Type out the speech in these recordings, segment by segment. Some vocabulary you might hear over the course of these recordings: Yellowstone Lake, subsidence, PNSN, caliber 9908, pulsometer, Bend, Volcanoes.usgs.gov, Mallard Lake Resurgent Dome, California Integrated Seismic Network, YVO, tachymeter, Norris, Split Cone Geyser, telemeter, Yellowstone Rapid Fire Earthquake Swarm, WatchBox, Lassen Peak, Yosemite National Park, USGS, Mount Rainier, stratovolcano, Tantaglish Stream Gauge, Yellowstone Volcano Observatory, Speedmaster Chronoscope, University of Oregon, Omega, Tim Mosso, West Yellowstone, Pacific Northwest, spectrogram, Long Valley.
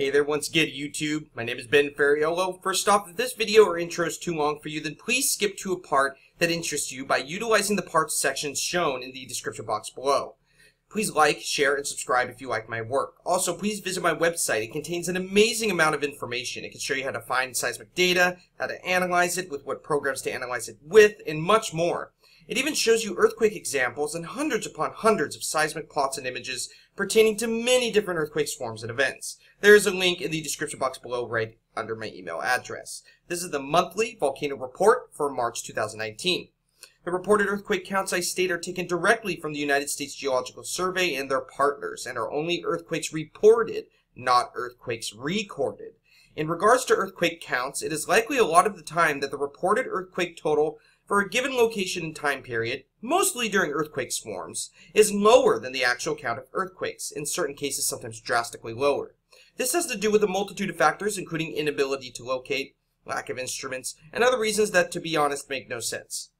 Hey there once again YouTube, my name is Ben Ferraiuolo. First off, if this video or intro is too long for you, then please skip to a part that interests you by utilizing the parts sections shown in the description box below. Please like, share, and subscribe if you like my work. Also, please visit my website. It contains an amazing amount of information. It can show you how to find seismic data, how to analyze it, with what programs to analyze it with, and much more. It even shows you earthquake examples and hundreds upon hundreds of seismic plots and images pertaining to many different earthquake swarms and events. There is a link in the description box below right under my email address. This is the monthly volcano report for March 2019. The reported earthquake counts I state are taken directly from the United States Geological Survey and their partners, and are only earthquakes reported, not earthquakes recorded. In regards to earthquake counts, it is likely a lot of the time that the reported earthquake total for a given location and time period, mostly during earthquake swarms, is lower than the actual count of earthquakes, in certain cases sometimes drastically lower. This has to do with a multitude of factors, including inability to locate, lack of instruments, and other reasons that, to be honest, make no sense.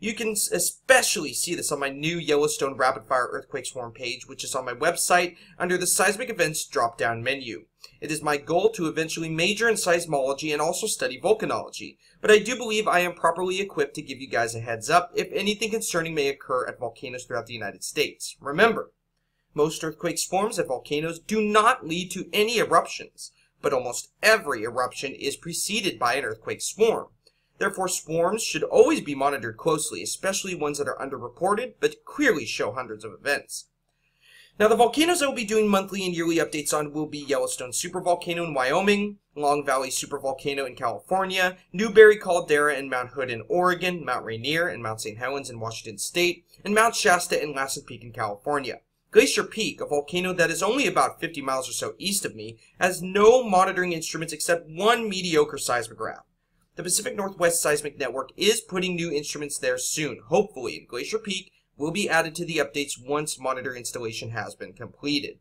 You can especially see this on my new Yellowstone Rapid Fire Earthquake Swarm page, which is on my website under the Seismic Events drop-down menu. It is my goal to eventually major in seismology and also study volcanology, but I do believe I am properly equipped to give you guys a heads up if anything concerning may occur at volcanoes throughout the United States. Remember, most earthquake swarms at volcanoes do not lead to any eruptions, but almost every eruption is preceded by an earthquake swarm. Therefore, swarms should always be monitored closely, especially ones that are underreported but clearly show hundreds of events. Now, the volcanoes I will be doing monthly and yearly updates on will be Yellowstone Supervolcano in Wyoming, Long Valley Supervolcano in California, Newberry Caldera and Mount Hood in Oregon, Mount Rainier and Mount St. Helens in Washington State, and Mount Shasta and Lassen Peak in California. Glacier Peak, a volcano that is only about 50 miles or so east of me, has no monitoring instruments except one mediocre seismograph. The Pacific Northwest Seismic Network is putting new instruments there soon, hopefully, and Glacier Peak will be added to the updates once monitor installation has been completed.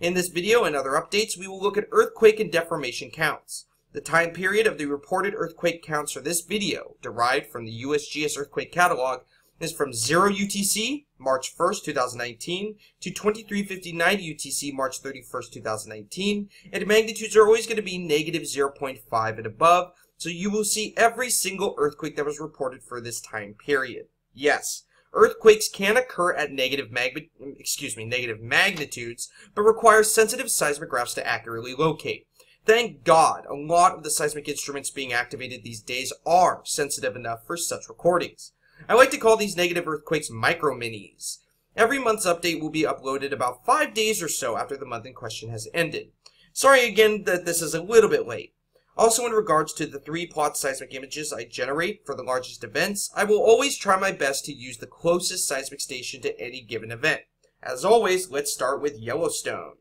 In this video and other updates, we will look at earthquake and deformation counts. The time period of the reported earthquake counts for this video, derived from the USGS earthquake catalog, is from 0 UTC, March 1st, 2019, to 2359 UTC, March 31st, 2019, and magnitudes are always going to be negative 0.5 and above, so you will see every single earthquake that was reported for this time period. Yes. Earthquakes can occur at negative magnitudes, but require sensitive seismographs to accurately locate. Thank God, a lot of the seismic instruments being activated these days are sensitive enough for such recordings. I like to call these negative earthquakes micro-minis. Every month's update will be uploaded about 5 days or so after the month in question has ended. Sorry again that this is a little bit late. Also, in regards to the 3-plot seismic images I generate for the largest events, I will always try my best to use the closest seismic station to any given event. As always, let's start with Yellowstone.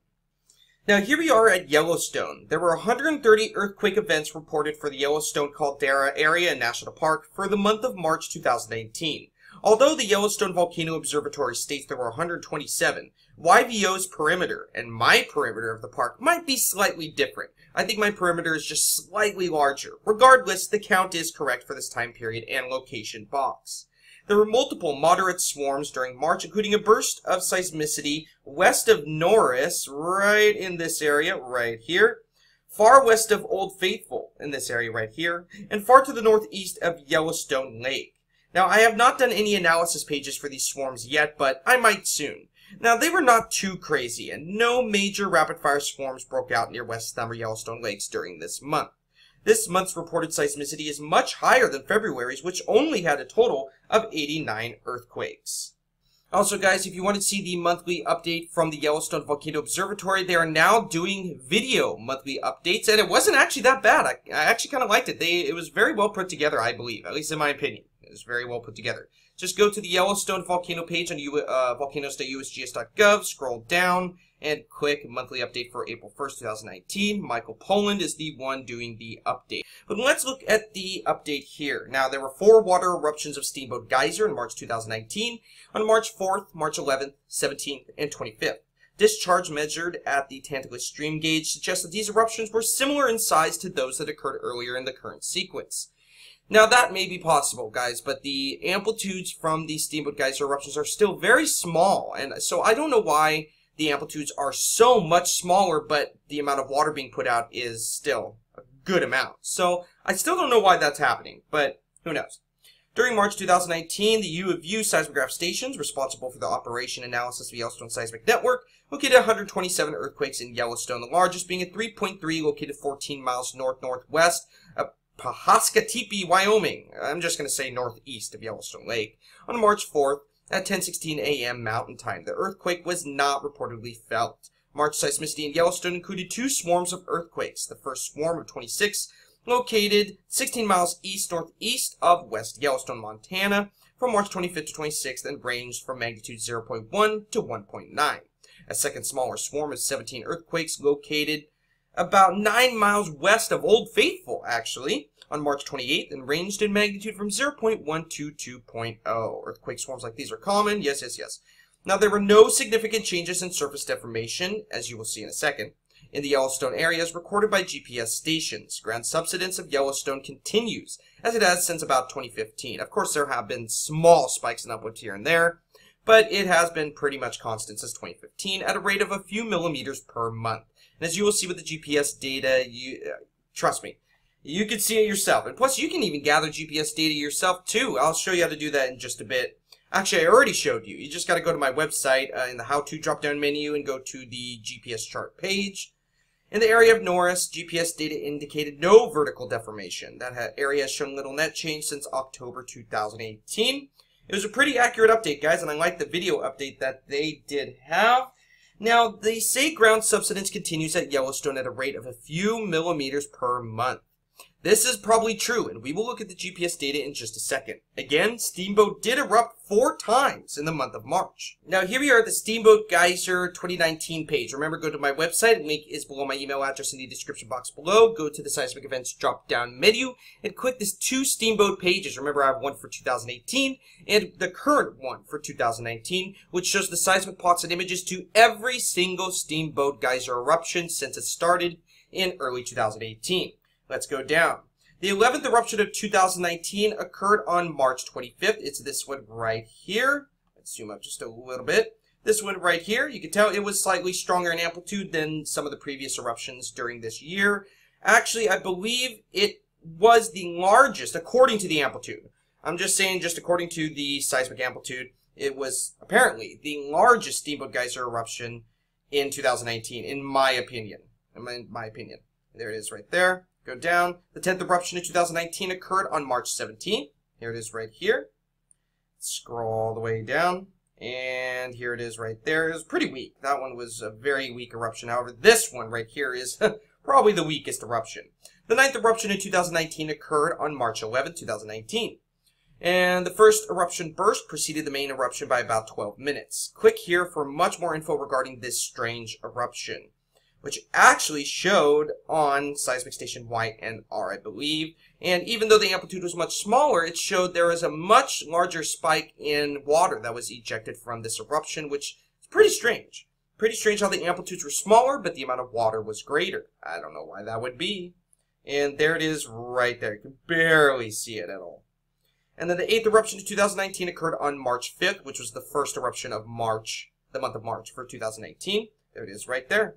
Now, here we are at Yellowstone. There were 130 earthquake events reported for the Yellowstone Caldera Area National Park for the month of March 2018. Although the Yellowstone Volcano Observatory states there were 127, YVO's perimeter and my perimeter of the park might be slightly different. I think my perimeter is just slightly larger. Regardless, the count is correct for this time period and location box. There were multiple moderate swarms during March, including a burst of seismicity west of Norris, right in this area, right here, far west of Old Faithful, in this area right here, and far to the northeast of Yellowstone Lake. Now, I have not done any analysis pages for these swarms yet, but I might soon. Now, they were not too crazy, and no major rapid-fire swarms broke out near West Yellowstone Lakes during this month. This month's reported seismicity is much higher than February's, which only had a total of 89 earthquakes. Also, guys, if you want to see the monthly update from the Yellowstone Volcano Observatory, they are now doing video monthly updates, and it wasn't actually that bad. I actually kind of liked it. It was very well put together, I believe, at least in my opinion. It was very well put together. Just go to the Yellowstone Volcano page on volcanoes.usgs.gov, scroll down, and click monthly update for April 1st, 2019. Michael Poland is the one doing the update. But let's look at the update here. Now, there were 4 water eruptions of Steamboat Geyser in March 2019 on March 4th, March 11th, 17th, and 25th. Discharge measured at the Tantaglish Stream Gauge suggests that these eruptions were similar in size to those that occurred earlier in the current sequence. Now, that may be possible, guys, but the amplitudes from these Steamboat Geyser eruptions are still very small, and so I don't know why the amplitudes are so much smaller, but the amount of water being put out is still a good amount. So I still don't know why that's happening, but who knows. During March 2019, the U of U seismograph stations responsible for the operation analysis of Yellowstone seismic network located 127 earthquakes in Yellowstone, the largest being at 3.3 located 14 miles north-northwest of Pahaskatipi, Wyoming. I'm just going to say northeast of Yellowstone Lake. On March 4th at 10:16 a.m. Mountain Time, the earthquake was not reportedly felt. March seismicity in Yellowstone included two swarms of earthquakes. The first swarm of 26 located 16 miles east-northeast of West Yellowstone, Montana, from March 25th to 26th and ranged from magnitude 0.1 to 1.9. A second smaller swarm of 17 earthquakes located about 9 miles west of Old Faithful, actually, on March 28th and ranged in magnitude from 0.1 to 2.0. Earthquake swarms like these are common, yes, yes, yes. Now, there were no significant changes in surface deformation, as you will see in a second, in the Yellowstone areas recorded by GPS stations. Ground subsidence of Yellowstone continues, as it has since about 2015. Of course, there have been small spikes in uplifts here and there, but it has been pretty much constant since 2015 at a rate of a few millimeters per month. And as you will see with the GPS data, trust me, you can see it yourself. And plus, you can even gather GPS data yourself, too. I'll show you how to do that in just a bit. Actually, I already showed you. You just got to go to my website in the How To drop-down menu and go to the GPS chart page. In the area of Norris, GPS data indicated no vertical deformation. That area has shown little net change since October 2018. It was a pretty accurate update, guys, and I like the video update that they did have. Now, they say ground subsidence continues at Yellowstone at a rate of a few millimeters per month. This is probably true, and we will look at the GPS data in just a second. Again, Steamboat did erupt 4 times in the month of March. Now, here we are at the Steamboat Geyser 2019 page. Remember, go to my website. Link is below my email address in the description box below. Go to the Seismic Events drop-down menu and click these 2 Steamboat pages. Remember, I have one for 2018 and the current one for 2019, which shows the seismic plots and images to every single Steamboat Geyser eruption since it started in early 2018. Let's go down. The 11th eruption of 2019 occurred on March 25th. It's this one right here. Let's zoom up just a little bit. This one right here, you can tell it was slightly stronger in amplitude than some of the previous eruptions during this year. Actually, I believe it was the largest according to the amplitude. I'm just saying, just according to the seismic amplitude, it was apparently the largest Steamboat Geyser eruption in 2019, in my opinion. There it is right there. Go down. The 10th eruption of 2019 occurred on March 17th. Here it is right here. Scroll all the way down. And here it is right there. It was pretty weak. That one was a very weak eruption. However, this one right here is probably the weakest eruption. The 9th eruption of 2019 occurred on March 11th, 2019. And the first eruption burst preceded the main eruption by about 12 minutes. Click here for much more info regarding this strange eruption, which actually showed on seismic station YNR, I believe. And even though the amplitude was much smaller, it showed there was a much larger spike in water that was ejected from this eruption, which is pretty strange. Pretty strange how the amplitudes were smaller, but the amount of water was greater. I don't know why that would be. And there it is right there. You can barely see it at all. And then the 8th eruption of 2019 occurred on March 5th, which was the first eruption of March, the month of March for 2019. There it is right there.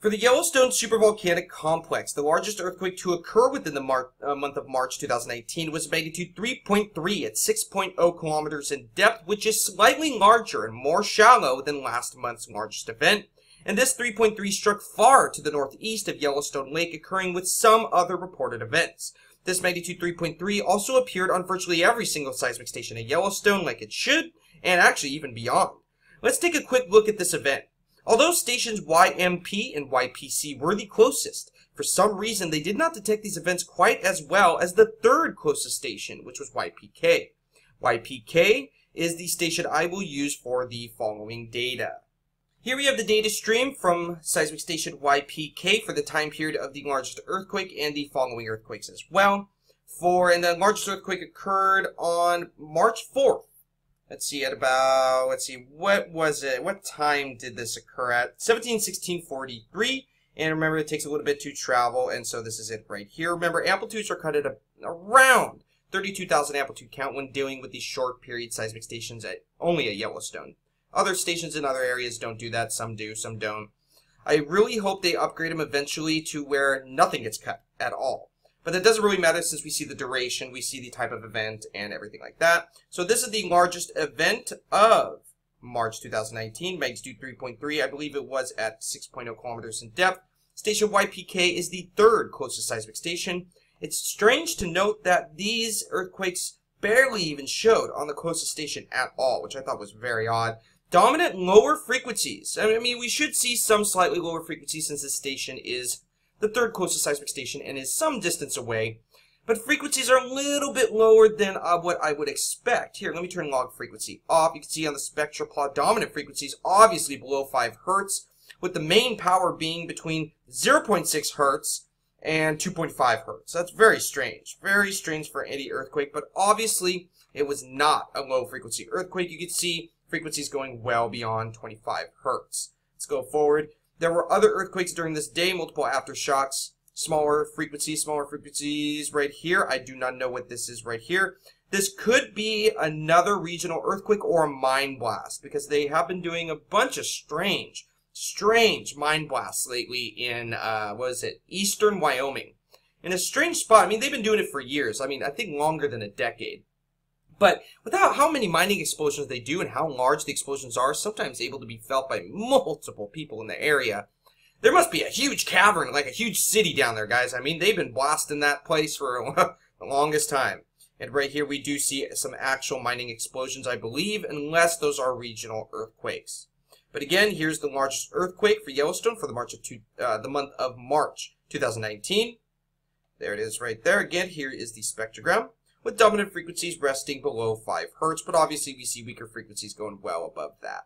For the Yellowstone Supervolcanic Complex, the largest earthquake to occur within the month of March 2019 was magnitude 3.3 at 6.0 kilometers in depth, which is slightly larger and more shallow than last month's largest event. And this 3.3 struck far to the northeast of Yellowstone Lake, occurring with some other reported events. This magnitude 3.3 also appeared on virtually every single seismic station in Yellowstone, like it should, and actually even beyond. Let's take a quick look at this event. Although stations YMP and YPC were the closest, for some reason they did not detect these events quite as well as the third closest station, which was YPK. YPK is the station I will use for the following data. Here we have the data stream from seismic station YPK for the time period of the largest earthquake and the following earthquakes as well. And the largest earthquake occurred on March 4th. Let's see, what was it? What time did this occur at? 17:16:43. And remember, it takes a little bit to travel, and so this is it right here. Remember, amplitudes are cut at around 32,000 amplitude count when dealing with these short period seismic stations at only at Yellowstone. Other stations in other areas don't do that. Some do, some don't. I really hope they upgrade them eventually to where nothing gets cut at all. But that doesn't really matter since we see the duration, we see the type of event, and everything like that. So this is the largest event of March 2019, magnitude 3.3. I believe it was at 6.0 kilometers in depth. Station YPK is the third closest seismic station. It's strange to note that these earthquakes barely even showed on the closest station at all, which I thought was very odd. Dominant lower frequencies. I mean, we should see some slightly lower frequencies since this station is the third closest seismic station and is some distance away. But frequencies are a little bit lower than what I would expect. Here, let me turn log frequency off. You can see on the spectral plot, dominant frequencies obviously below 5 Hz, with the main power being between 0.6 Hz and 2.5 Hz. That's very strange. Very strange for any earthquake, but obviously it was not a low frequency earthquake. You can see frequencies going well beyond 25 Hz. Let's go forward. There were other earthquakes during this day, multiple aftershocks, smaller frequencies right here. I do not know what this is right here. This could be another regional earthquake or a mine blast, because they have been doing a bunch of strange mine blasts lately in, eastern Wyoming. In a strange spot. I mean, they've been doing it for years. I mean, I think longer than a decade. But without how many mining explosions they do and how large the explosions are, sometimes able to be felt by multiple people in the area, there must be a huge cavern, like a huge city down there, guys. I mean, they've been blasting that place for the longest time. And right here we do see some actual mining explosions, I believe, unless those are regional earthquakes. But again, here's the largest earthquake for Yellowstone for the month of March 2019. There it is right there. Again, here is the spectrogram, with dominant frequencies resting below 5 Hz, but obviously we see weaker frequencies going well above that.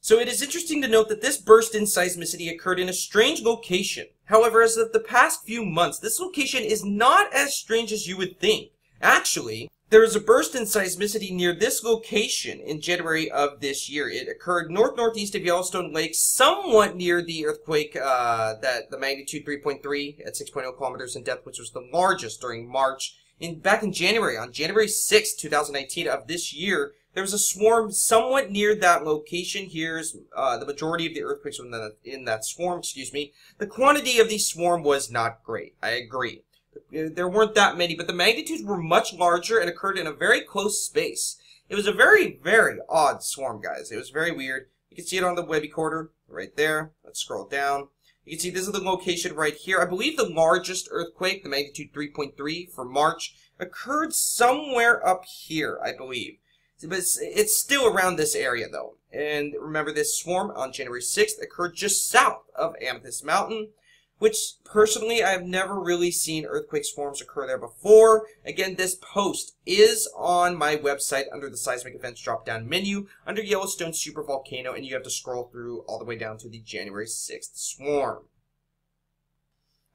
So it is interesting to note that this burst in seismicity occurred in a strange location. However, as of the past few months, this location is not as strange as you would think. Actually, there was a burst in seismicity near this location in January of this year. It occurred north-northeast of Yellowstone Lake, somewhat near the earthquake that the magnitude 3.3 at 6.0 kilometers in depth, which was the largest during March. Back in January, on January 6, 2019 of this year, there was a swarm somewhat near that location. Here's the majority of the earthquakes in that swarm, excuse me. The quantity of the swarm was not great, I agree. There weren't that many, but the magnitudes were much larger and occurred in a very close space. It was a very, very odd swarm, guys. It was very weird. You can see it on the web recorder right there. Let's scroll down. You can see this is the location right here. I believe the largest earthquake, the magnitude 3.3 for March, occurred somewhere up here, I believe. But it's still around this area, though. And remember, this swarm on January 6th occurred just south of Amethyst Mountain, which, personally, I have never really seen earthquake swarms occur there before. Again, this post is on my website under the Seismic Events drop-down menu under Yellowstone Supervolcano, and you have to scroll through all the way down to the January 6th swarm.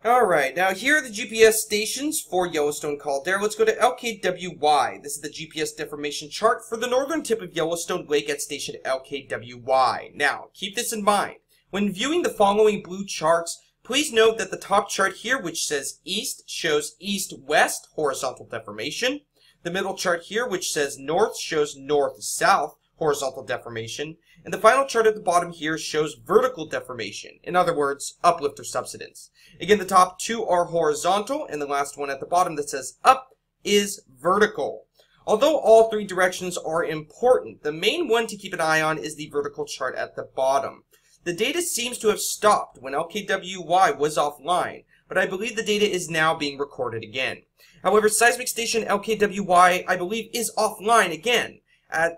Alright, now here are the GPS stations for Yellowstone Caldera. Let's go to LKWY. This is the GPS deformation chart for the northern tip of Yellowstone Lake at station LKWY. Now, keep this in mind. When viewing the following blue charts, please note that the top chart here, which says east, shows east-west horizontal deformation. The middle chart here, which says north, shows north-south horizontal deformation. And the final chart at the bottom here shows vertical deformation, in other words, uplift or subsidence. Again, the top two are horizontal, and the last one at the bottom that says up is vertical. Although all three directions are important, the main one to keep an eye on is the vertical chart at the bottom. The data seems to have stopped when LKWY was offline, but I believe the data is now being recorded again. However, seismic station LKWY, I believe, is offline again.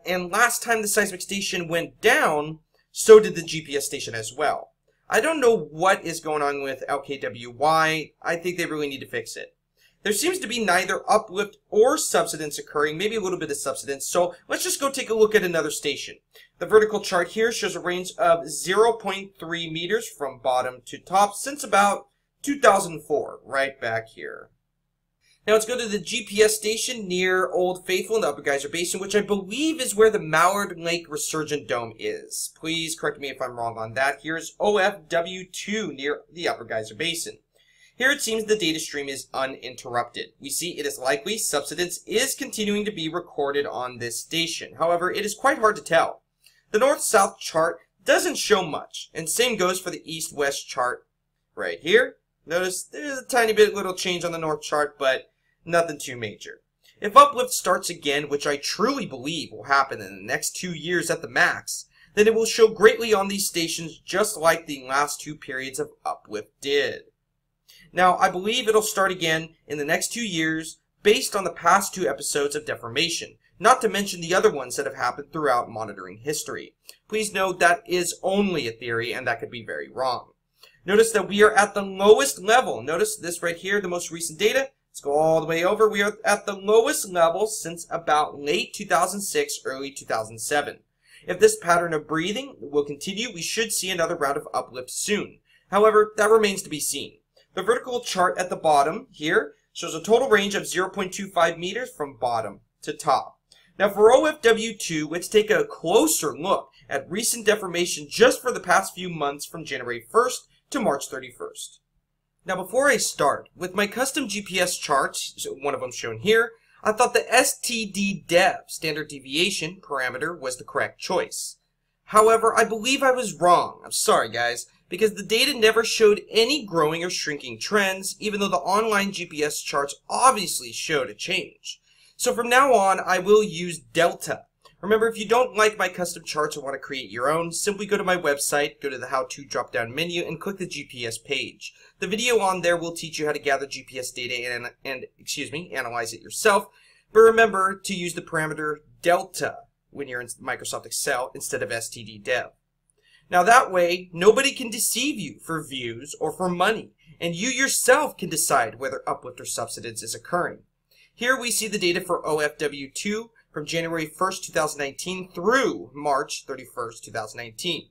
And last time the seismic station went down, so did the GPS station as well. I don't know what is going on with LKWY. I think they really need to fix it. There seems to be neither uplift or subsidence occurring, maybe a little bit of subsidence, so let's just go take a look at another station. The vertical chart here shows a range of 0.3 meters from bottom to top since about 2004, right back here. Now let's go to the GPS station near Old Faithful in the Upper Geyser Basin, which I believe is where the Mallard Lake Resurgent Dome is. Please correct me if I'm wrong on that. Here's OFW2 near the Upper Geyser Basin. Here it seems the data stream is uninterrupted. We see it is likely subsidence is continuing to be recorded on this station. However, it is quite hard to tell. The north-south chart doesn't show much, and same goes for the east-west chart right here. Notice there's a tiny bit little change on the north chart, but nothing too major. If uplift starts again, which I truly believe will happen in the next 2 years at the max, then it will show greatly on these stations just like the last two periods of uplift did. Now, I believe it'll start again in the next 2 years based on the past two episodes of deformation, not to mention the other ones that have happened throughout monitoring history. Please note that is only a theory and that could be very wrong. Notice that we are at the lowest level. Notice this right here, the most recent data. Let's go all the way over. We are at the lowest level since about late 2006, early 2007. If this pattern of breathing will continue, we should see another round of uplift soon. However, that remains to be seen. The vertical chart at the bottom here shows a total range of 0.25 meters from bottom to top. Now for OFW2, let's take a closer look at recent deformation just for the past few months from January 1st to March 31st. Now before I start, with my custom GPS charts, one of them shown here, I thought the STD-DEV, standard deviation, parameter was the correct choice. However, I believe I was wrong. I'm sorry guys, because the data never showed any growing or shrinking trends, even though the online GPS charts obviously showed a change. So from now on, I will use delta. Remember, if you don't like my custom charts or want to create your own, simply go to my website, go to the how-to drop-down menu, and click the GPS page. The video on there will teach you how to gather GPS data and analyze it yourself. But remember to use the parameter delta when you're in Microsoft Excel instead of STD-DEV. Now that way, nobody can deceive you for views or for money, and you yourself can decide whether uplift or subsidence is occurring. Here we see the data for OFW2, from January 1st, 2019 through March 31st, 2019.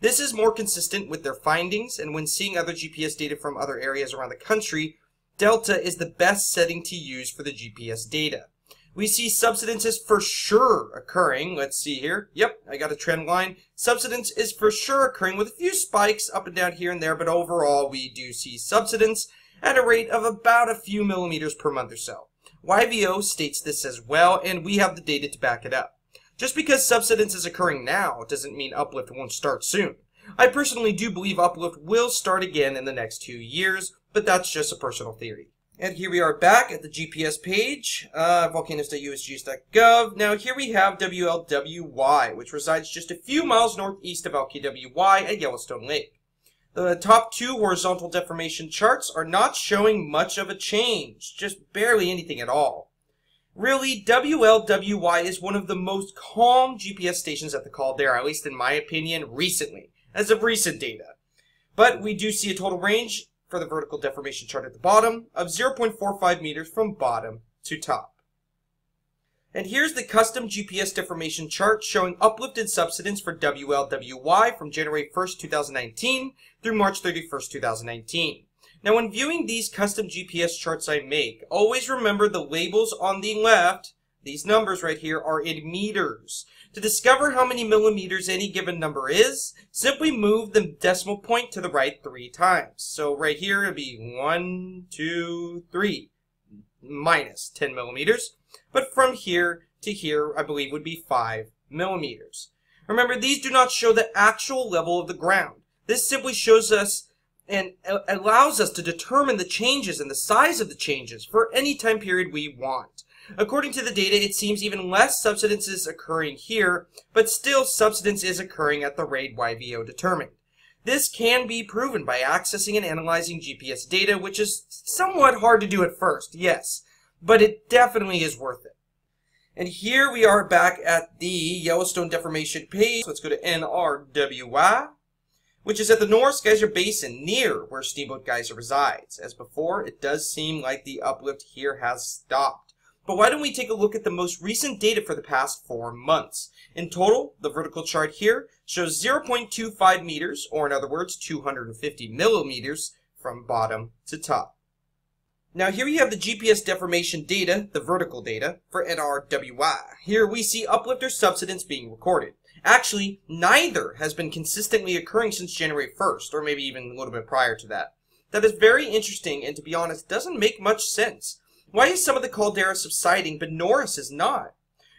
This is more consistent with their findings, and when seeing other GPS data from other areas around the country, delta is the best setting to use for the GPS data. We see subsidence is for sure occurring. Let's see here. Yep, I got a trend line. Subsidence is for sure occurring with a few spikes up and down here and there, but overall we do see subsidence at a rate of about a few millimeters per month or so. YVO states this as well, and we have the data to back it up. Just because subsidence is occurring now doesn't mean uplift won't start soon. I personally do believe uplift will start again in the next 2 years, but that's just a personal theory. And here we are back at the GPS page, volcanoes.usgs.gov. Now here we have WLWY, which resides just a few miles northeast of LKWY at Yellowstone Lake. The top two horizontal deformation charts are not showing much of a change, just barely anything at all. Really, WLWY is one of the most calm GPS stations at the caldera, at least in my opinion, recently, as of recent data. But we do see a total range for the vertical deformation chart at the bottom of 0.45 meters from bottom to top. And here's the custom GPS deformation chart showing uplift and subsidence for WLWY from January 1st, 2019 through March 31st, 2019. Now when viewing these custom GPS charts I make, always remember the labels on the left, these numbers right here, are in meters. To discover how many millimeters any given number is, simply move the decimal point to the right 3 times. So right here it'd be 1, 2, 3 minus 10 millimeters. But from here to here, I believe, would be 5 millimeters. Remember, these do not show the actual level of the ground. This simply shows us and allows us to determine the changes and the size of the changes for any time period we want. According to the data, it seems even less subsidence is occurring here, but still subsidence is occurring at the rate YVO determined. This can be proven by accessing and analyzing GPS data, which is somewhat hard to do at first, yes. But it definitely is worth it. And here we are back at the Yellowstone deformation page. Let's go to NRWY, which is at the North Geyser Basin near where Steamboat Geyser resides. As before, it does seem like the uplift here has stopped. But why don't we take a look at the most recent data for the past 4 months? In total, the vertical chart here shows 0.25 meters, or in other words, 250 millimeters from bottom to top. Now here we have the GPS deformation data, the vertical data, for NRWY. Here we see uplift or subsidence being recorded. Actually, neither has been consistently occurring since January 1st, or maybe even a little bit prior to that. That is very interesting, and to be honest, doesn't make much sense. Why is some of the caldera subsiding, but Norris is not?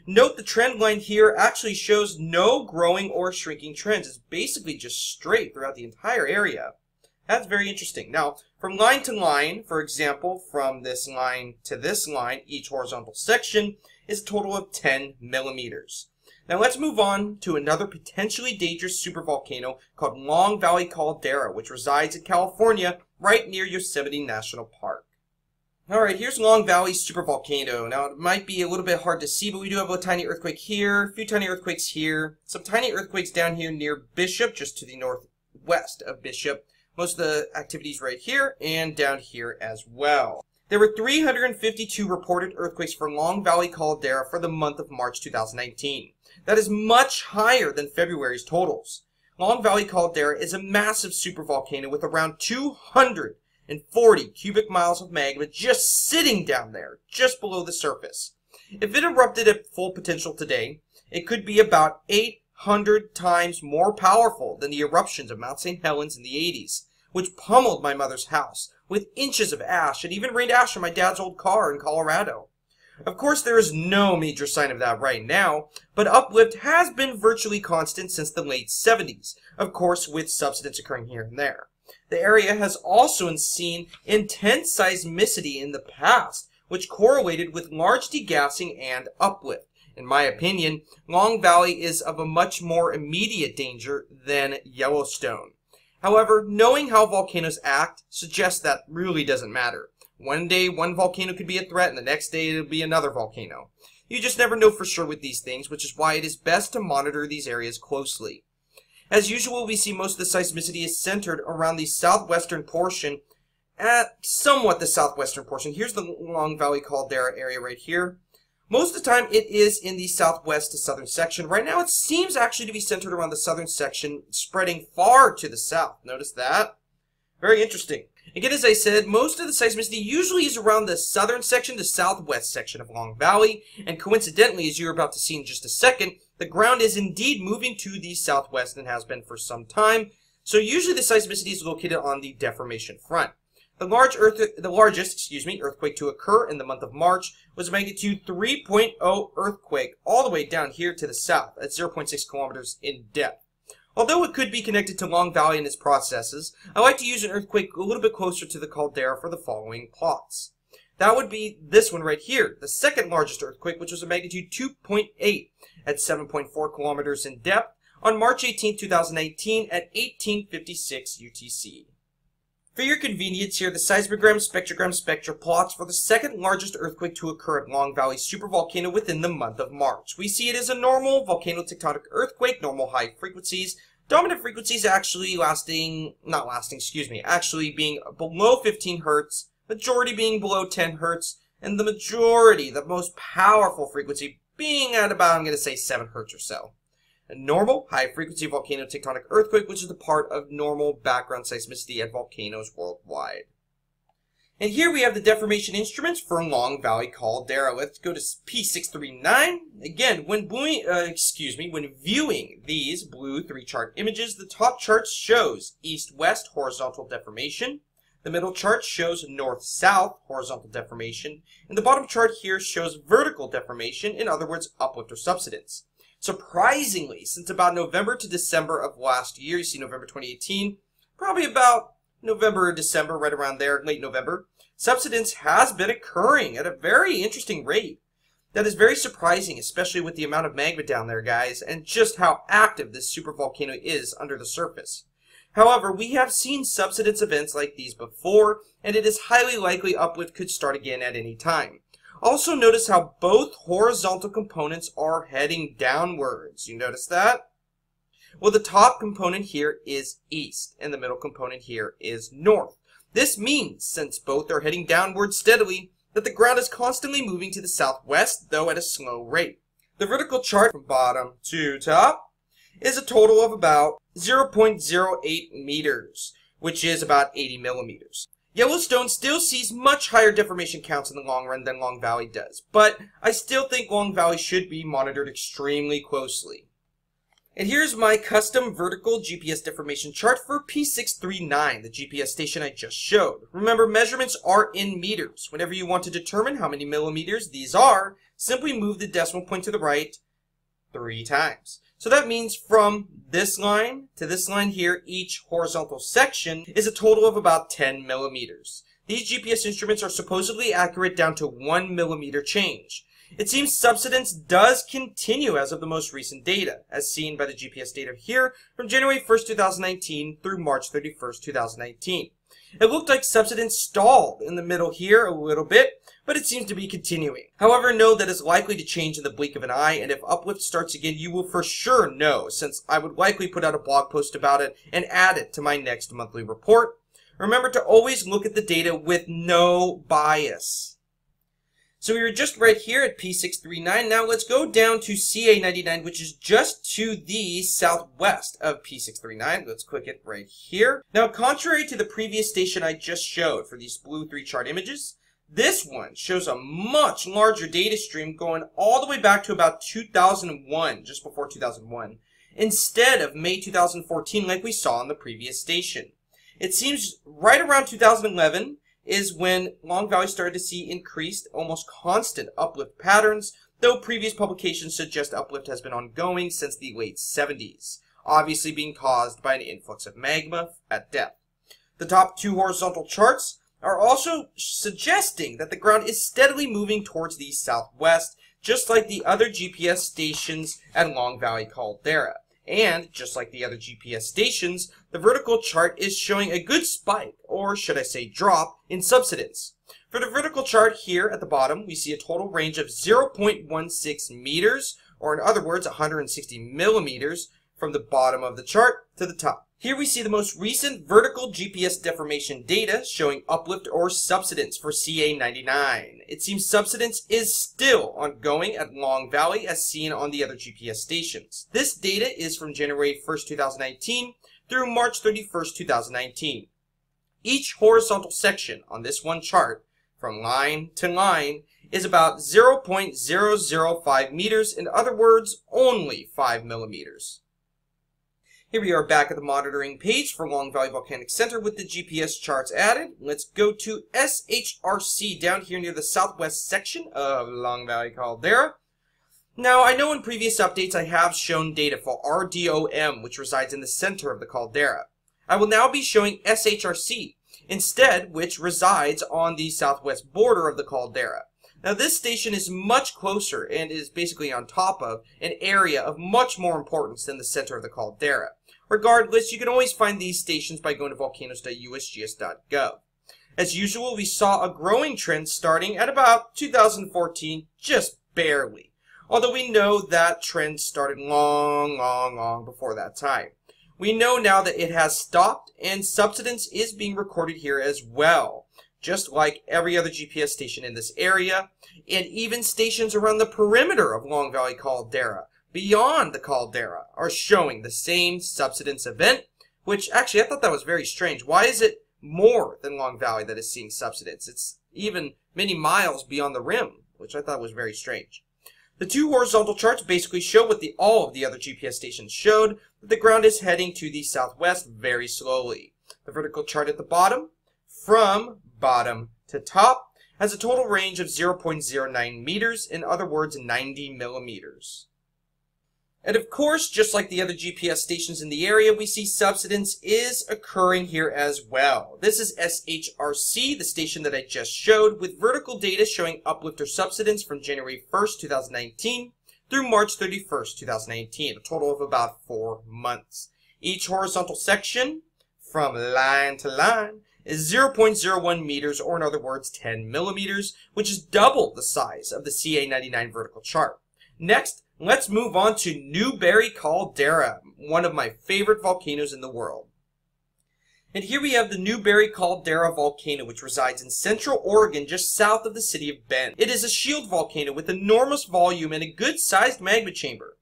Note the trend line here actually shows no growing or shrinking trends. It's basically just straight throughout the entire area. That's very interesting. Now, from line to line, for example, from this line to this line, each horizontal section is a total of 10 millimeters. Now let's move on to another potentially dangerous supervolcano called Long Valley Caldera, which resides in California right near Yosemite National Park. Alright, here's Long Valley Supervolcano. Now it might be a little bit hard to see, but we do have a tiny earthquake here, a few tiny earthquakes here, some tiny earthquakes down here near Bishop, just to the northwest of Bishop. Most of the activities right here and down here as well. There were 352 reported earthquakes for Long Valley Caldera for the month of March 2019. That is much higher than February's totals. Long Valley Caldera is a massive supervolcano with around 240 cubic miles of magma just sitting down there, just below the surface. If it erupted at full potential today, it could be about 800 times more powerful than the eruptions of Mount St. Helens in the 80s, which pummeled my mother's house with inches of ash and even rained ash on my dad's old car in Colorado. Of course, there is no major sign of that right now, but uplift has been virtually constant since the late 70s, of course with subsidence occurring here and there. The area has also seen intense seismicity in the past, which correlated with large degassing and uplift. In my opinion, Long Valley is of a much more immediate danger than Yellowstone. However, knowing how volcanoes act suggests that really doesn't matter. One day, one volcano could be a threat, and the next day it'll be another volcano. You just never know for sure with these things, which is why it is best to monitor these areas closely. As usual, we see most of the seismicity is centered around the southwestern portion, Here's the Long Valley Caldera area right here. Most of the time, it is in the southwest to southern section. Right now, it seems actually to be centered around the southern section, spreading far to the south. Notice that? Very interesting. Again, as I said, most of the seismicity usually is around the southern section to southwest section of Long Valley, and coincidentally, as you're about to see in just a second, the ground is indeed moving to the southwest and has been for some time, so usually the seismicity is located on the deformation front. The largest earthquake to occur in the month of March was a magnitude 3.0 earthquake all the way down here to the south at 0.6 kilometers in depth. Although it could be connected to Long Valley and its processes, I like to use an earthquake a little bit closer to the caldera for the following plots. That would be this one right here, the second largest earthquake, which was a magnitude 2.8 at 7.4 kilometers in depth on March 18, 2018 at 1856 UTC. For your convenience here, the seismogram, spectrogram, spectra plots for the second largest earthquake to occur at Long Valley Supervolcano within the month of March. We see it as a normal volcano tectonic earthquake, normal high frequencies, dominant frequencies actually being below 15 Hz, majority being below 10 Hz, and the majority, the most powerful frequency, being at about, 7 Hz or so. A normal high-frequency volcano tectonic earthquake, which is the part of normal background seismicity at volcanoes worldwide. And here we have the deformation instruments for Long Valley Caldera. Let's go to P639. Again, when viewing these blue three-chart images, the top chart shows east-west horizontal deformation, the middle chart shows north-south horizontal deformation, and the bottom chart here shows vertical deformation, in other words, uplift or subsidence. Surprisingly, since about November to December of last year, you see November 2018, probably about November or December, right around there, late November, subsidence has been occurring at a very interesting rate. That is very surprising, especially with the amount of magma down there, guys, and just how active this supervolcano is under the surface. However, we have seen subsidence events like these before, and it is highly likely uplift could start again at any time. Also notice how both horizontal components are heading downwards. You notice that? Well, the top component here is east, and the middle component here is north. This means, since both are heading downwards steadily, that the ground is constantly moving to the southwest, though at a slow rate. The vertical chart from bottom to top is a total of about 0.08 meters, which is about 80 millimeters. Yellowstone still sees much higher deformation counts in the long run than Long Valley does, but I still think Long Valley should be monitored extremely closely. And here's my custom vertical GPS deformation chart for P639, the GPS station I just showed. Remember, measurements are in meters. Whenever you want to determine how many millimeters these are, simply move the decimal point to the right 3 times. So that means from this line to this line here, each horizontal section is a total of about 10 millimeters. These GPS instruments are supposedly accurate down to 1 millimeter change. It seems subsidence does continue as of the most recent data, as seen by the GPS data here from January 1st, 2019 through March 31st, 2019. It looked like subsidence stalled in the middle here a little bit, but it seems to be continuing. However, know that is likely to change in the blink of an eye, and if uplift starts again, you will for sure know, since I would likely put out a blog post about it and add it to my next monthly report. Remember to always look at the data with no bias. So we were just right here at P639. Now let's go down to CA99, which is just to the southwest of P639. Let's click it right here. Now, contrary to the previous station I just showed for these blue 3 chart images, this one shows a much larger data stream going all the way back to about 2001, just before 2001, instead of May 2014 like we saw on the previous station. It seems right around 2011, is when Long Valley started to see increased, almost constant uplift patterns, though previous publications suggest uplift has been ongoing since the late 70s, obviously being caused by an influx of magma at depth. The top 2 horizontal charts are also suggesting that the ground is steadily moving towards the southwest, just like the other GPS stations at Long Valley Caldera. And, just like the other GPS stations, the vertical chart is showing a good spike, or should I say drop, in subsidence. For the vertical chart here at the bottom, we see a total range of 0.16 meters, or in other words, 160 millimeters, from the bottom of the chart to the top. Here we see the most recent vertical GPS deformation data showing uplift or subsidence for CA99. It seems subsidence is still ongoing at Long Valley as seen on the other GPS stations. This data is from January 1st, 2019 through March 31st, 2019. Each horizontal section on this one chart, from line to line, is about 0.005 meters, in other words, only 5 millimeters. Here we are back at the monitoring page for Long Valley Volcanic Center with the GPS charts added. Let's go to SHRC down here near the southwest section of Long Valley Caldera. Now, I know in previous updates I have shown data for RDOM, which resides in the center of the caldera. I will now be showing SHRC instead, which resides on the southwest border of the caldera. Now, this station is much closer and is basically on top of an area of much more importance than the center of the caldera. Regardless, you can always find these stations by going to volcanoes.usgs.gov. As usual, we saw a growing trend starting at about 2014, just barely. Although we know that trend started long before that time. We know now that it has stopped, and subsidence is being recorded here as well, just like every other GPS station in this area, and even stations around the perimeter of Long Valley Caldera, beyond the caldera, are showing the same subsidence event, which actually I thought that was very strange. Why is it more than Long Valley that is seeing subsidence? It's even many miles beyond the rim, which I thought was very strange. The 2 horizontal charts basically show what all of the other GPS stations showed, that the ground is heading to the southwest very slowly. The vertical chart at the bottom, from bottom to top, has a total range of 0.09 meters, in other words, 90 millimeters. And of course, just like the other GPS stations in the area, we see subsidence is occurring here as well. This is SHRC, the station that I just showed, with vertical data showing uplift or subsidence from January 1st, 2019 through March 31st, 2019, a total of about 4 months. Each horizontal section, from line to line, is 0.01 meters, or in other words, 10 millimeters, which is double the size of the CA99 vertical chart. Next, let's move on to Newberry Caldera, one of my favorite volcanoes in the world. And here we have the Newberry Caldera volcano, which resides in central Oregon, just south of the city of Bend. It is a shield volcano with enormous volume and a good-sized magma chamber.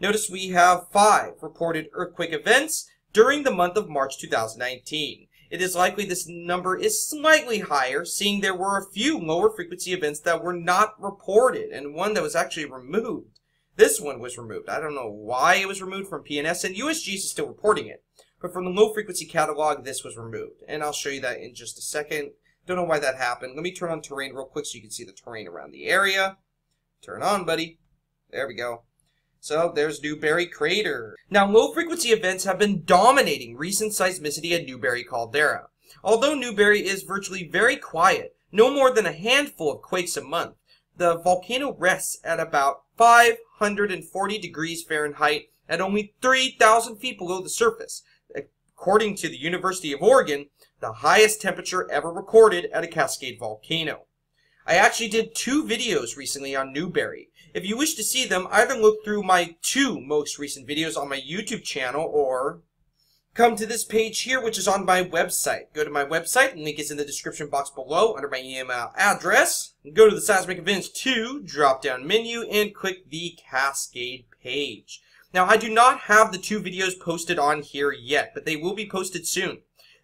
Notice we have 5 reported earthquake events during the month of March 2019. It is likely this number is slightly higher, seeing there were a few lower frequency events that were not reported, and one that was actually removed. This one was removed. I don't know why it was removed from PNSN. USGS is still reporting it, but from the low frequency catalog, this was removed. And I'll show you that in just a second. Don't know why that happened. Let me turn on terrain real quick so you can see the terrain around the area. Turn on, buddy. There we go. So there's Newberry Crater. Now, low frequency events have been dominating recent seismicity at Newberry Caldera. Although Newberry is virtually very quiet, no more than a handful of quakes a month, the volcano rests at about 540 degrees Fahrenheit at only 3,000 feet below the surface. According to the University of Oregon, the highest temperature ever recorded at a Cascade volcano. I actually did two videos recently on Newberry. If you wish to see them, either look through my two most recent videos on my YouTube channel or come to this page here, which is on my website. Go to my website, link is in the description box below under my email address. Go to the Seismic Events 2 drop-down menu and click the Cascade page. Now, I do not have the two videos posted on here yet, but they will be posted soon.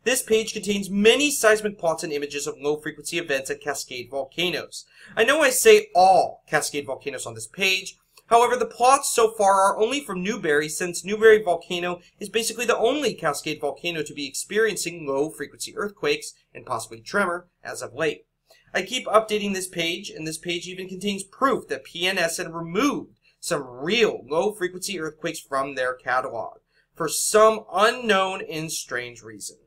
This page contains many seismic plots and images of low-frequency events at Cascade volcanoes. I know I say all Cascade volcanoes on this page. However, the plots so far are only from Newberry, since Newberry volcano is basically the only Cascade volcano to be experiencing low-frequency earthquakes and possibly tremor as of late. I keep updating this page, and this page even contains proof that PNSN removed some real low-frequency earthquakes from their catalog for some unknown and strange reason.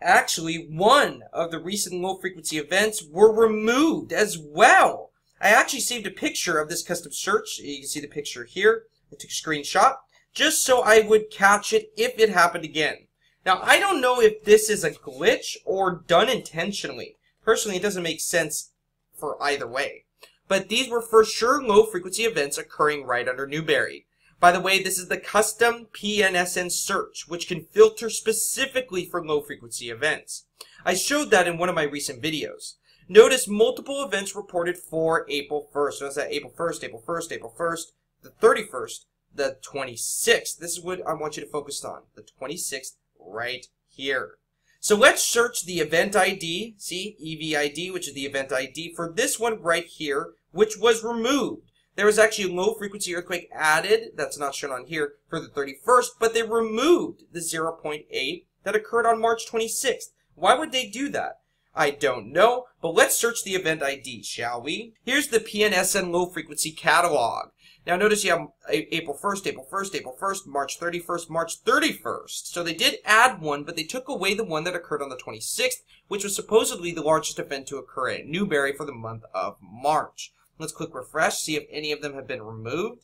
Actually, one of the recent low-frequency events were removed as well. I actually saved a picture of this custom search. You can see the picture here. I took a screenshot just so I would catch it if it happened again. Now, I don't know if this is a glitch or done intentionally. Personally, it doesn't make sense for either way. But these were for sure low-frequency events occurring right under Newberry. By the way, this is the custom PNSN search, which can filter specifically for low-frequency events. I showed that in one of my recent videos. Notice multiple events reported for April 1st. Notice that April 1st, April 1st, April 1st, the 31st, the 26th. This is what I want you to focus on, the 26th right here. So let's search the event ID, see, EVID, which is the event ID for this one right here, which was removed. There was actually a low-frequency earthquake added, that's not shown on here, for the 31st, but they removed the 0.8 that occurred on March 26th. Why would they do that? I don't know, but let's search the event ID, shall we? Here's the PNSN low-frequency catalog. Now notice you have April 1st, April 1st, April 1st, March 31st, March 31st. So they did add one, but they took away the one that occurred on the 26th, which was supposedly the largest event to occur at Newberry for the month of March. Let's click refresh, see if any of them have been removed.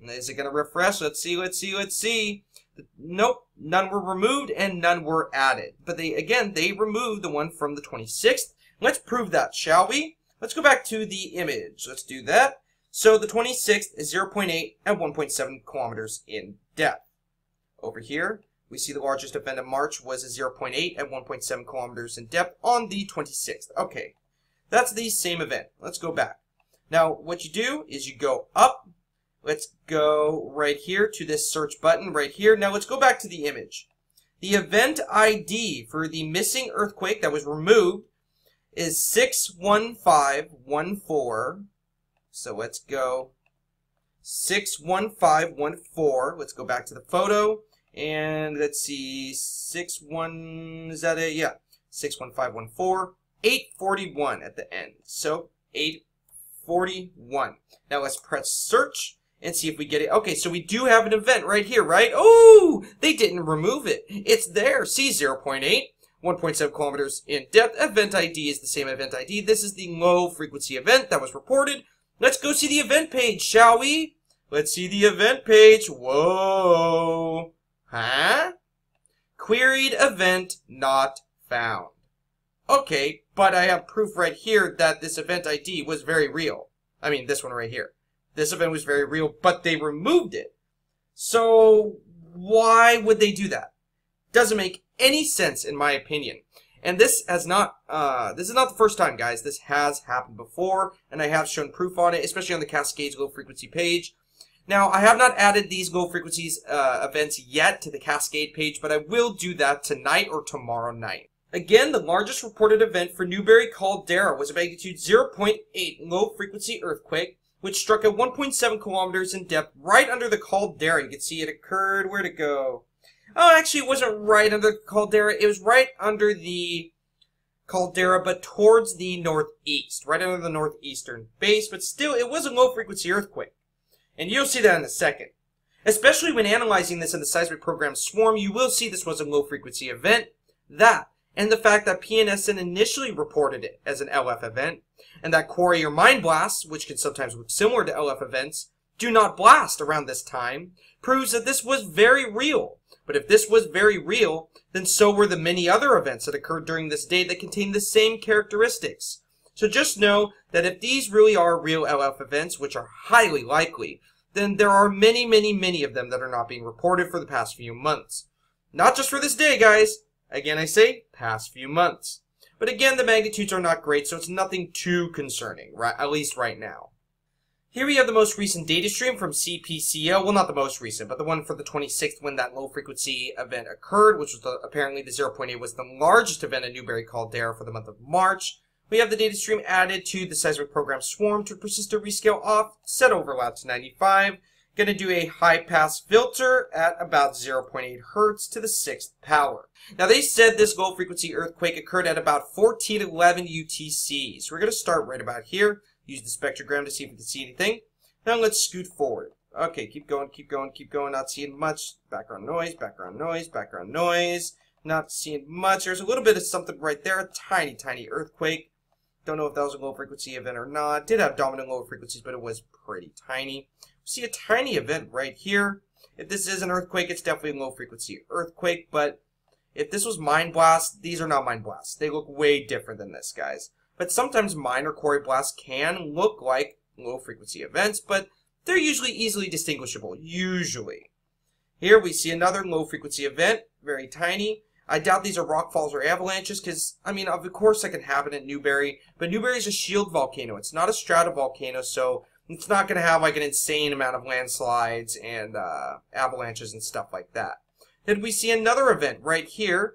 Is it going to refresh? Let's see, let's see, let's see. Nope, none were removed and none were added. But they removed the one from the 26th. Let's prove that, shall we? Let's go back to the image. Let's do that. So the 26th is 0.8 and 1.7 kilometers in depth. Over here, we see the largest event of March was a 0.8 and 1.7 kilometers in depth on the 26th. Okay, that's the same event. Let's go back. Now, what you do is you go up. Let's go right here to this search button right here. Now, let's go back to the image. The event ID for the missing earthquake that was removed is 61514. So, let's go 61514. Let's go back to the photo. And let's see, 61, is that it? Yeah, 61514, 841 at the end. So, 841. Now let's press search and see if we get it. Okay, so we do have an event right here, right? Oh, they didn't remove it. It's there. See, 0.8, 1.7 kilometers in depth. Event ID is the same event ID. This is the low frequency event that was reported. Let's go see the event page, shall we? Let's see the event page. Whoa. Huh? Queried event not found. Okay, but I have proof right here that this event ID was very real. I mean, this one right here. This event was very real, but they removed it. So why would they do that? Doesn't make any sense in my opinion. And this is not the first time, guys. This has happened before, and I have shown proof on it, especially on the Cascades low frequency page. Now, I have not added these low frequencies events yet to the Cascade page, but I will do that tonight or tomorrow night. Again, the largest reported event for Newberry Caldera was a magnitude 0.8 low-frequency earthquake which struck at 1.7 kilometers in depth right under the caldera. You can see it occurred. Where'd it go? Oh, actually, it wasn't right under the caldera. It was right under the caldera, but towards the northeast, right under the northeastern base. But still, it was a low-frequency earthquake. And you'll see that in a second. Especially when analyzing this in the seismic program Swarm, you will see this was a low-frequency event. That, and the fact that PNSN initially reported it as an LF event, and that quarry or mine blasts, which can sometimes look similar to LF events, do not blast around this time, proves that this was very real. But if this was very real, then so were the many other events that occurred during this day that contain the same characteristics. So just know that if these really are real LF events, which are highly likely, then there are many, many, many of them that are not being reported for the past few months. Not just for this day, guys. Again, I say, past few months. But again, the magnitudes are not great, so it's nothing too concerning, right? At least right now. Here we have the most recent data stream from CPCL. Well, not the most recent, but the one for the 26th when that low-frequency event occurred, which was apparently the 0.8 was the largest event in Newberry Caldera for the month of March. We have the data stream added to the seismic program Swarm to persist to rescale off, set overlap to 95. Going to do a high pass filter at about 0.8 hertz to the 6th power. Now they said this low frequency earthquake occurred at about 1411 UTC. So we're going to start right about here. Use the spectrogram to see if we can see anything. Now let's scoot forward. Okay, keep going, keep going, keep going. Not seeing much. Background noise, background noise, background noise. Not seeing much. There's a little bit of something right there. A tiny, tiny earthquake. Don't know if that was a low frequency event or not. Did have dominant low frequencies, but it was pretty tiny. We see a tiny event right here. If this is an earthquake, it's definitely a low frequency earthquake, but if this was mine blast, these are not mine blasts. They look way different than this, guys. But sometimes mine or quarry blasts can look like low frequency events, but they're usually easily distinguishable, usually. Here we see another low frequency event, very tiny. I doubt these are rock falls or avalanches because, I mean, of course that can happen at Newberry, but Newberry is a shield volcano. It's not a stratovolcano, so it's not going to have like an insane amount of landslides and avalanches and stuff like that. Then we see another event right here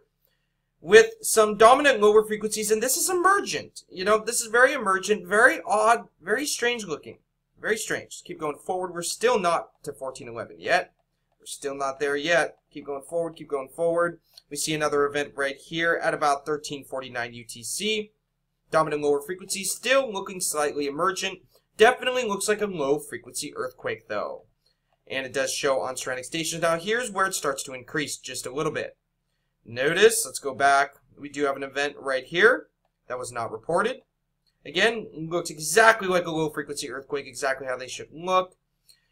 with some dominant lower frequencies, and this is emergent. You know, this is very emergent, very odd, very strange looking. Very strange. Just keep going forward. We're still not to 1411 yet. We're still not there yet. Keep going forward, keep going forward. We see another event right here at about 1349 UTC. Dominant lower frequency, still looking slightly emergent. Definitely looks like a low frequency earthquake though. And it does show on ceramic stations. Now here's where it starts to increase just a little bit. Notice, let's go back. We do have an event right here that was not reported. Again, looks exactly like a low frequency earthquake, exactly how they should look.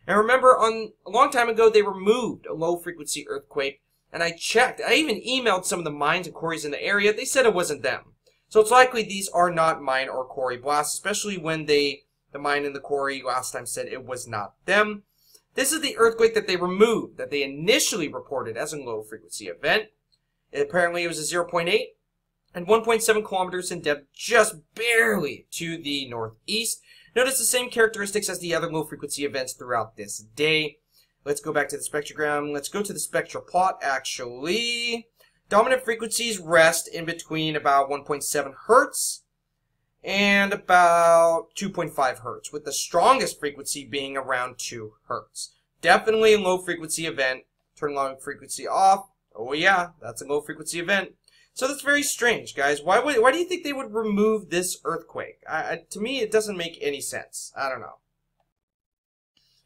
And remember, on a long time ago, they removed a low-frequency earthquake, and I checked. I even emailed some of the mines and quarries in the area. They said it wasn't them. So it's likely these are not mine or quarry blasts, especially when the mine and the quarry last time said it was not them. This is the earthquake that they removed, that they initially reported as a low-frequency event. Apparently, it was a 0.8 and 1.7 kilometers in depth, just barely to the northeast. Notice the same characteristics as the other low-frequency events throughout this day. Let's go back to the spectrogram. Let's go to the spectral plot, actually. Dominant frequencies rest in between about 1.7 hertz and about 2.5 hertz, with the strongest frequency being around 2 hertz. Definitely a low-frequency event. Turn long frequency off. Oh, yeah, that's a low-frequency event. So that's very strange, guys. Why do you think they would remove this earthquake? To me, it doesn't make any sense. I don't know.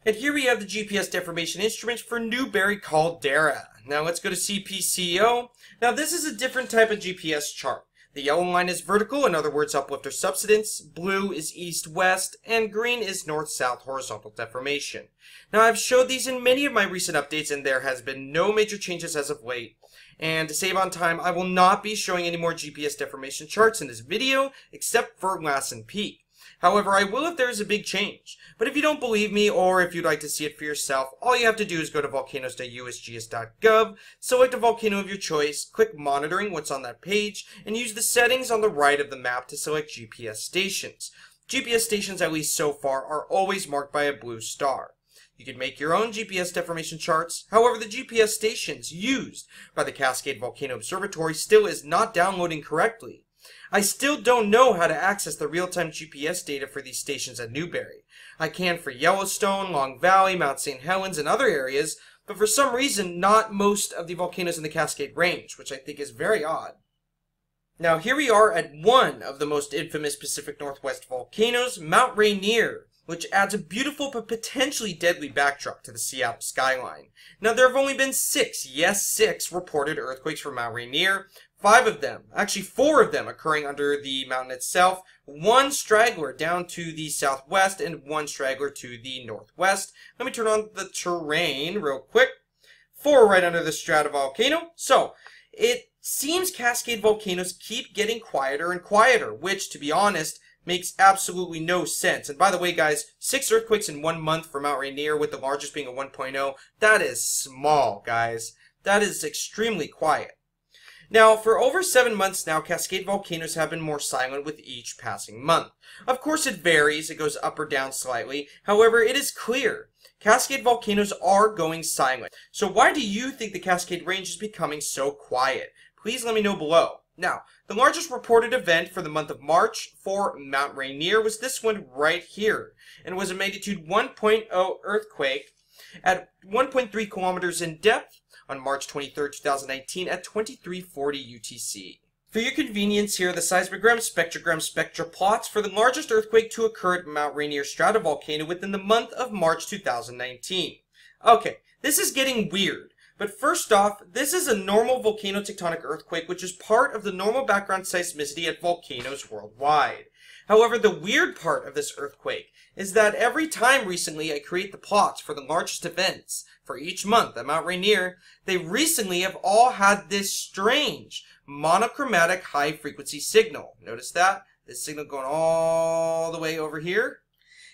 And here we have the GPS deformation instruments for Newberry Caldera. Now let's go to CPCO. Now this is a different type of GPS chart. The yellow line is vertical, in other words, uplift or subsidence. Blue is east-west, and green is north-south horizontal deformation. Now I've showed these in many of my recent updates, and there has been no major changes as of late. And to save on time, I will not be showing any more GPS deformation charts in this video, except for Lassen Peak. However, I will if there is a big change. But if you don't believe me, or if you'd like to see it for yourself, all you have to do is go to volcanoes.usgs.gov, select a volcano of your choice, click monitoring what's on that page, and use the settings on the right of the map to select GPS stations. GPS stations, at least so far, are always marked by a blue star. You can make your own GPS deformation charts. However, the GPS stations used by the Cascade Volcano Observatory still is not downloading correctly. I still don't know how to access the real-time GPS data for these stations at Newberry. I can for Yellowstone, Long Valley, Mount St. Helens, and other areas, but for some reason not most of the volcanoes in the Cascade Range, which I think is very odd. Now here we are at one of the most infamous Pacific Northwest volcanoes, Mount Rainier, which adds a beautiful but potentially deadly backdrop to the Seattle skyline. Now there have only been six reported earthquakes from Mount Rainier, four of them occurring under the mountain itself, one straggler down to the southwest and one straggler to the northwest. Let me turn on the terrain real quick. Four right under the stratovolcano. So it seems Cascade volcanoes keep getting quieter and quieter, which, to be honest, makes absolutely no sense. And by the way, guys, 6 earthquakes in 1 month for Mount Rainier, with the largest being a 1.0. That is small, guys. That is extremely quiet. Now, for over 7 months now, Cascade volcanoes have been more silent with each passing month. Of course, it varies. It goes up or down slightly. However, it is clear Cascade volcanoes are going silent. So why do you think the Cascade Range is becoming so quiet? Please let me know below. Now, the largest reported event for the month of March for Mount Rainier was this one right here, and was a magnitude 1.0 earthquake at 1.3 kilometers in depth on March 23, 2019 at 2340 UTC. For your convenience, here are the seismogram, spectrogram, spectra plots for the largest earthquake to occur at Mount Rainier stratovolcano within the month of March 2019. Okay, this is getting weird. But first off, this is a normal volcano tectonic earthquake, which is part of the normal background seismicity at volcanoes worldwide. However, the weird part of this earthquake is that every time recently I create the plots for the largest events for each month at Mount Rainier, they recently have all had this strange monochromatic high-frequency signal. Notice that? This signal going all the way over here.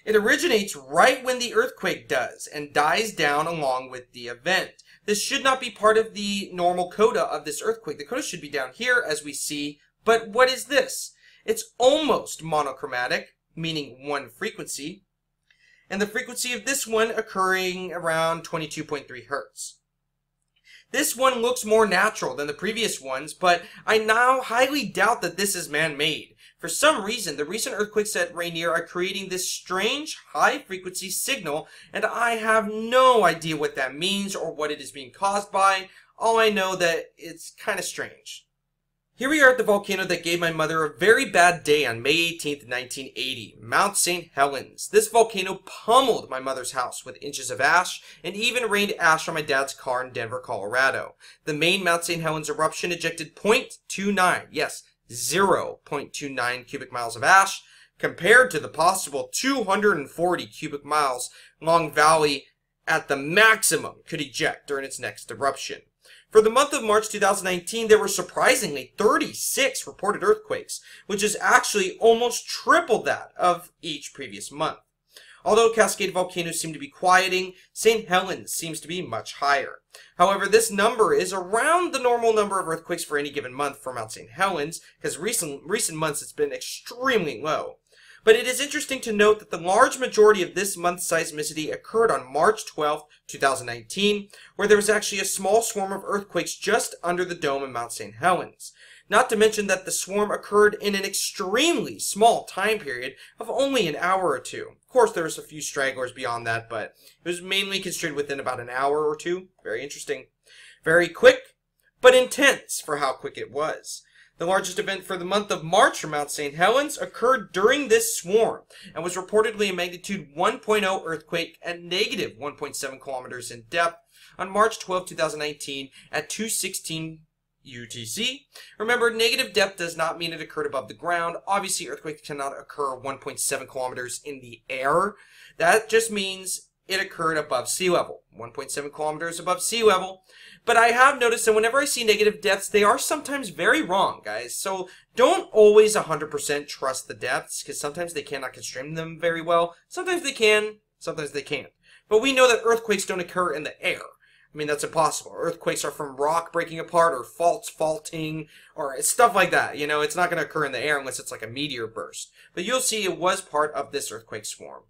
It originates right when the earthquake does and dies down along with the event. This should not be part of the normal coda of this earthquake. The coda should be down here, as we see. But what is this? It's almost monochromatic, meaning one frequency, and the frequency of this one occurring around 22.3 hertz. This one looks more natural than the previous ones, but I now highly doubt that this is man-made. For some reason, the recent earthquakes at Rainier are creating this strange high-frequency signal, and I have no idea what that means or what it is being caused by. All I know that it's kind of strange. Here we are at the volcano that gave my mother a very bad day on May 18th, 1980, Mount St. Helens. This volcano pummeled my mother's house with inches of ash, and even rained ash on my dad's car in Denver, Colorado. The main Mount St. Helens eruption ejected 0.29, yes, 0.29 cubic miles of ash, compared to the possible 240 cubic miles Long Valley at the maximum could eject during its next eruption. For the month of March 2019, there were surprisingly 36 reported earthquakes, which is actually almost triple that of each previous month. Although Cascade volcanoes seem to be quieting, St. Helens seems to be much higher. However, this number is around the normal number of earthquakes for any given month for Mount St. Helens, because recent months it's been extremely low. But it is interesting to note that the large majority of this month's seismicity occurred on March 12, 2019, where there was actually a small swarm of earthquakes just under the dome of Mount St. Helens. Not to mention that the swarm occurred in an extremely small time period of only an hour or two. Of course, there was a few stragglers beyond that, but it was mainly constrained within about an hour or two. Very interesting. Very quick, but intense for how quick it was. The largest event for the month of March for Mount St. Helens occurred during this swarm and was reportedly a magnitude 1.0 earthquake at negative 1.7 kilometers in depth on March 12, 2019 at 2:16 UTC. Remember, negative depth does not mean it occurred above the ground. Obviously, earthquakes cannot occur 1.7 kilometers in the air. That just means it occurred above sea level, 1.7 kilometers above sea level. But I have noticed that whenever I see negative depths, they are sometimes very wrong, guys. So don't always 100% trust the depths, because sometimes they cannot constrain them very well. Sometimes they can, sometimes they can't. But we know that earthquakes don't occur in the air. I mean, that's impossible. Earthquakes are from rock breaking apart or faults faulting or stuff like that. You know, it's not going to occur in the air unless it's like a meteor burst. But you'll see it was part of this earthquake swarm.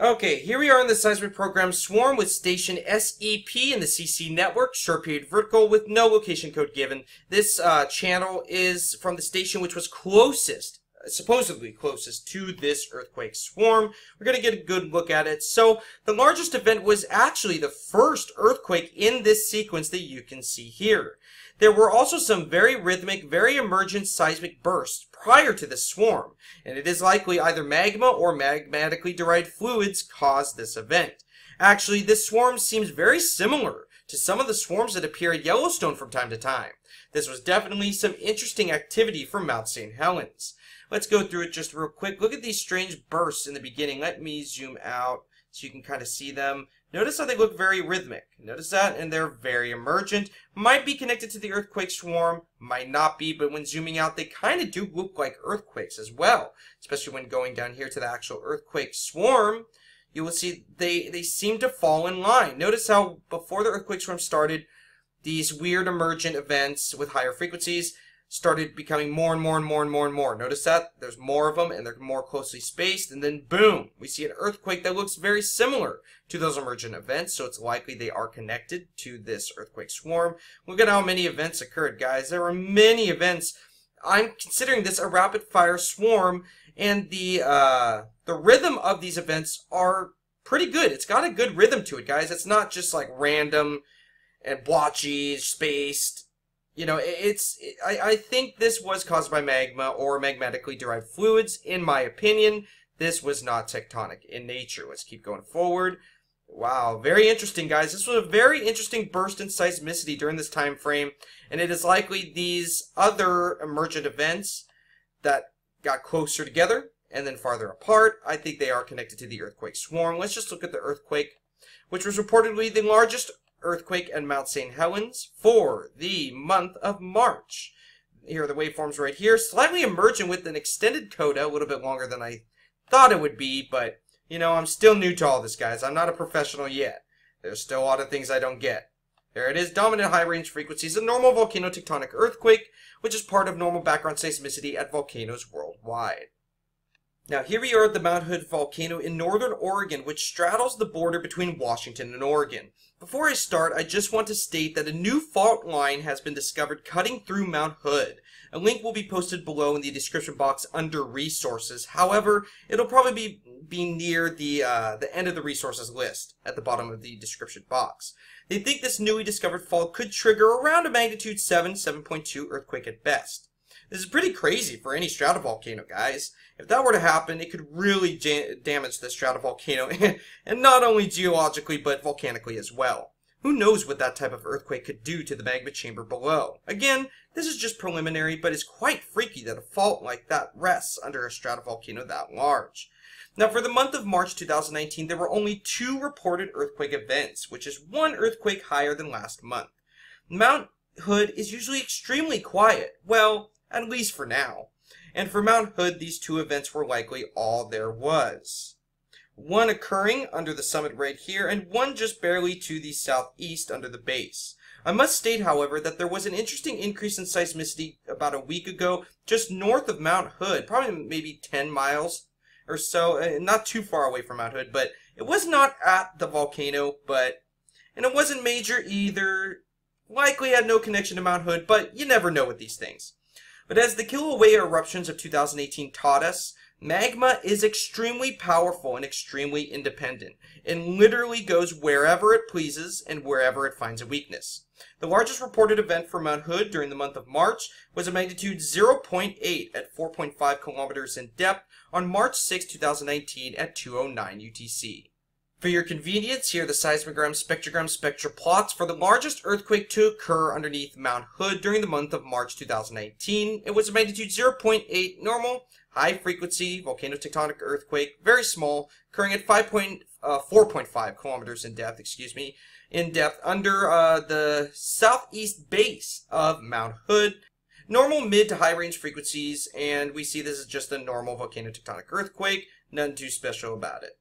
Okay, here we are in the seismic program Swarm with station SEP in the CC network, short period vertical with no location code given. This channel is from the station which was closest, supposedly closest to this earthquake swarm. We're going to get a good look at it. So the largest event was actually the first earthquake in this sequence that you can see here. There were also some very rhythmic, very emergent seismic bursts prior to the swarm, and it is likely either magma or magmatically derived fluids caused this event. Actually, this swarm seems very similar to some of the swarms that appear at Yellowstone from time to time. This was definitely some interesting activity from Mount St. Helens. Let's go through it just real quick. Look at these strange bursts in the beginning. Let me zoom out so you can kind of see them. Notice how they look very rhythmic. Notice that, and they're very emergent. Might be connected to the earthquake swarm, might not be, but when zooming out, they kind of do look like earthquakes as well, especially when going down here to the actual earthquake swarm. You will see they seem to fall in line. Notice how before the earthquake swarm started, these weird emergent events with higher frequencies started becoming more and more and more and more and more. Notice that there's more of them and they're more closely spaced, and then boom, we see an earthquake that looks very similar to those emergent events, so it's likely they are connected to this earthquake swarm. Look at how many events occurred, guys. There were many events. I'm considering this a rapid fire swarm, and the rhythm of these events are pretty good. It's got a good rhythm to it, guys. It's not just like random and blotchy, spaced. You know, I think this was caused by magma or magmatically derived fluids. In my opinion, this was not tectonic in nature. Let's keep going forward. Wow, very interesting, guys. This was a very interesting burst in seismicity during this time frame, and it is likely these other emergent events that got closer together and then farther apart. I think they are connected to the earthquake swarm. Let's just look at the earthquake, which was reportedly the largest earthquake at Mount St. Helens for the month of March. Here are the waveforms right here, slightly emergent with an extended coda, a little bit longer than I thought it would be, but you know, I'm still new to all this, guys. I'm not a professional yet. There's still a lot of things I don't get. There it is, dominant high range frequencies, a normal volcano tectonic earthquake, which is part of normal background seismicity at volcanoes worldwide. Now, here we are at the Mount Hood volcano in northern Oregon, which straddles the border between Washington and Oregon. Before I start, I just want to state that a new fault line has been discovered cutting through Mount Hood. A link will be posted below in the description box under resources. However, it'll probably be near the end of the resources list at the bottom of the description box. They think this newly discovered fault could trigger around a magnitude 7, 7.2 earthquake at best. This is pretty crazy for any stratovolcano, guys. If that were to happen, it could really damage the stratovolcano, and not only geologically, but volcanically as well. Who knows what that type of earthquake could do to the magma chamber below. Again, this is just preliminary, but it's quite freaky that a fault like that rests under a stratovolcano that large. Now, for the month of March 2019, there were only 2 reported earthquake events, which is 1 earthquake higher than last month. Mount Hood is usually extremely quiet. Well, at least for now. And for Mount Hood, these 2 events were likely all there was. 1 occurring under the summit right here, and 1 just barely to the southeast under the base. I must state, however, that there was an interesting increase in seismicity about a week ago, just north of Mount Hood, probably maybe 10 miles or so, not too far away from Mount Hood, but it was not at the volcano, and it wasn't major either, likely had no connection to Mount Hood, but you never know with these things. But as the Kilauea eruptions of 2018 taught us, magma is extremely powerful and extremely independent, and literally goes wherever it pleases and wherever it finds a weakness. The largest reported event for Mount Hood during the month of March was a magnitude 0.8 at 4.5 kilometers in depth on March 6, 2019 at 2:09 UTC. For your convenience, here are the seismogram, spectrogram, spectra plots for the largest earthquake to occur underneath Mount Hood during the month of March 2019. It was a magnitude 0.8 normal, high frequency, volcano tectonic earthquake, very small, occurring at 4.5 kilometers in depth, under the southeast base of Mount Hood. Normal mid to high range frequencies, and we see this is just a normal volcano tectonic earthquake, nothing too special about it.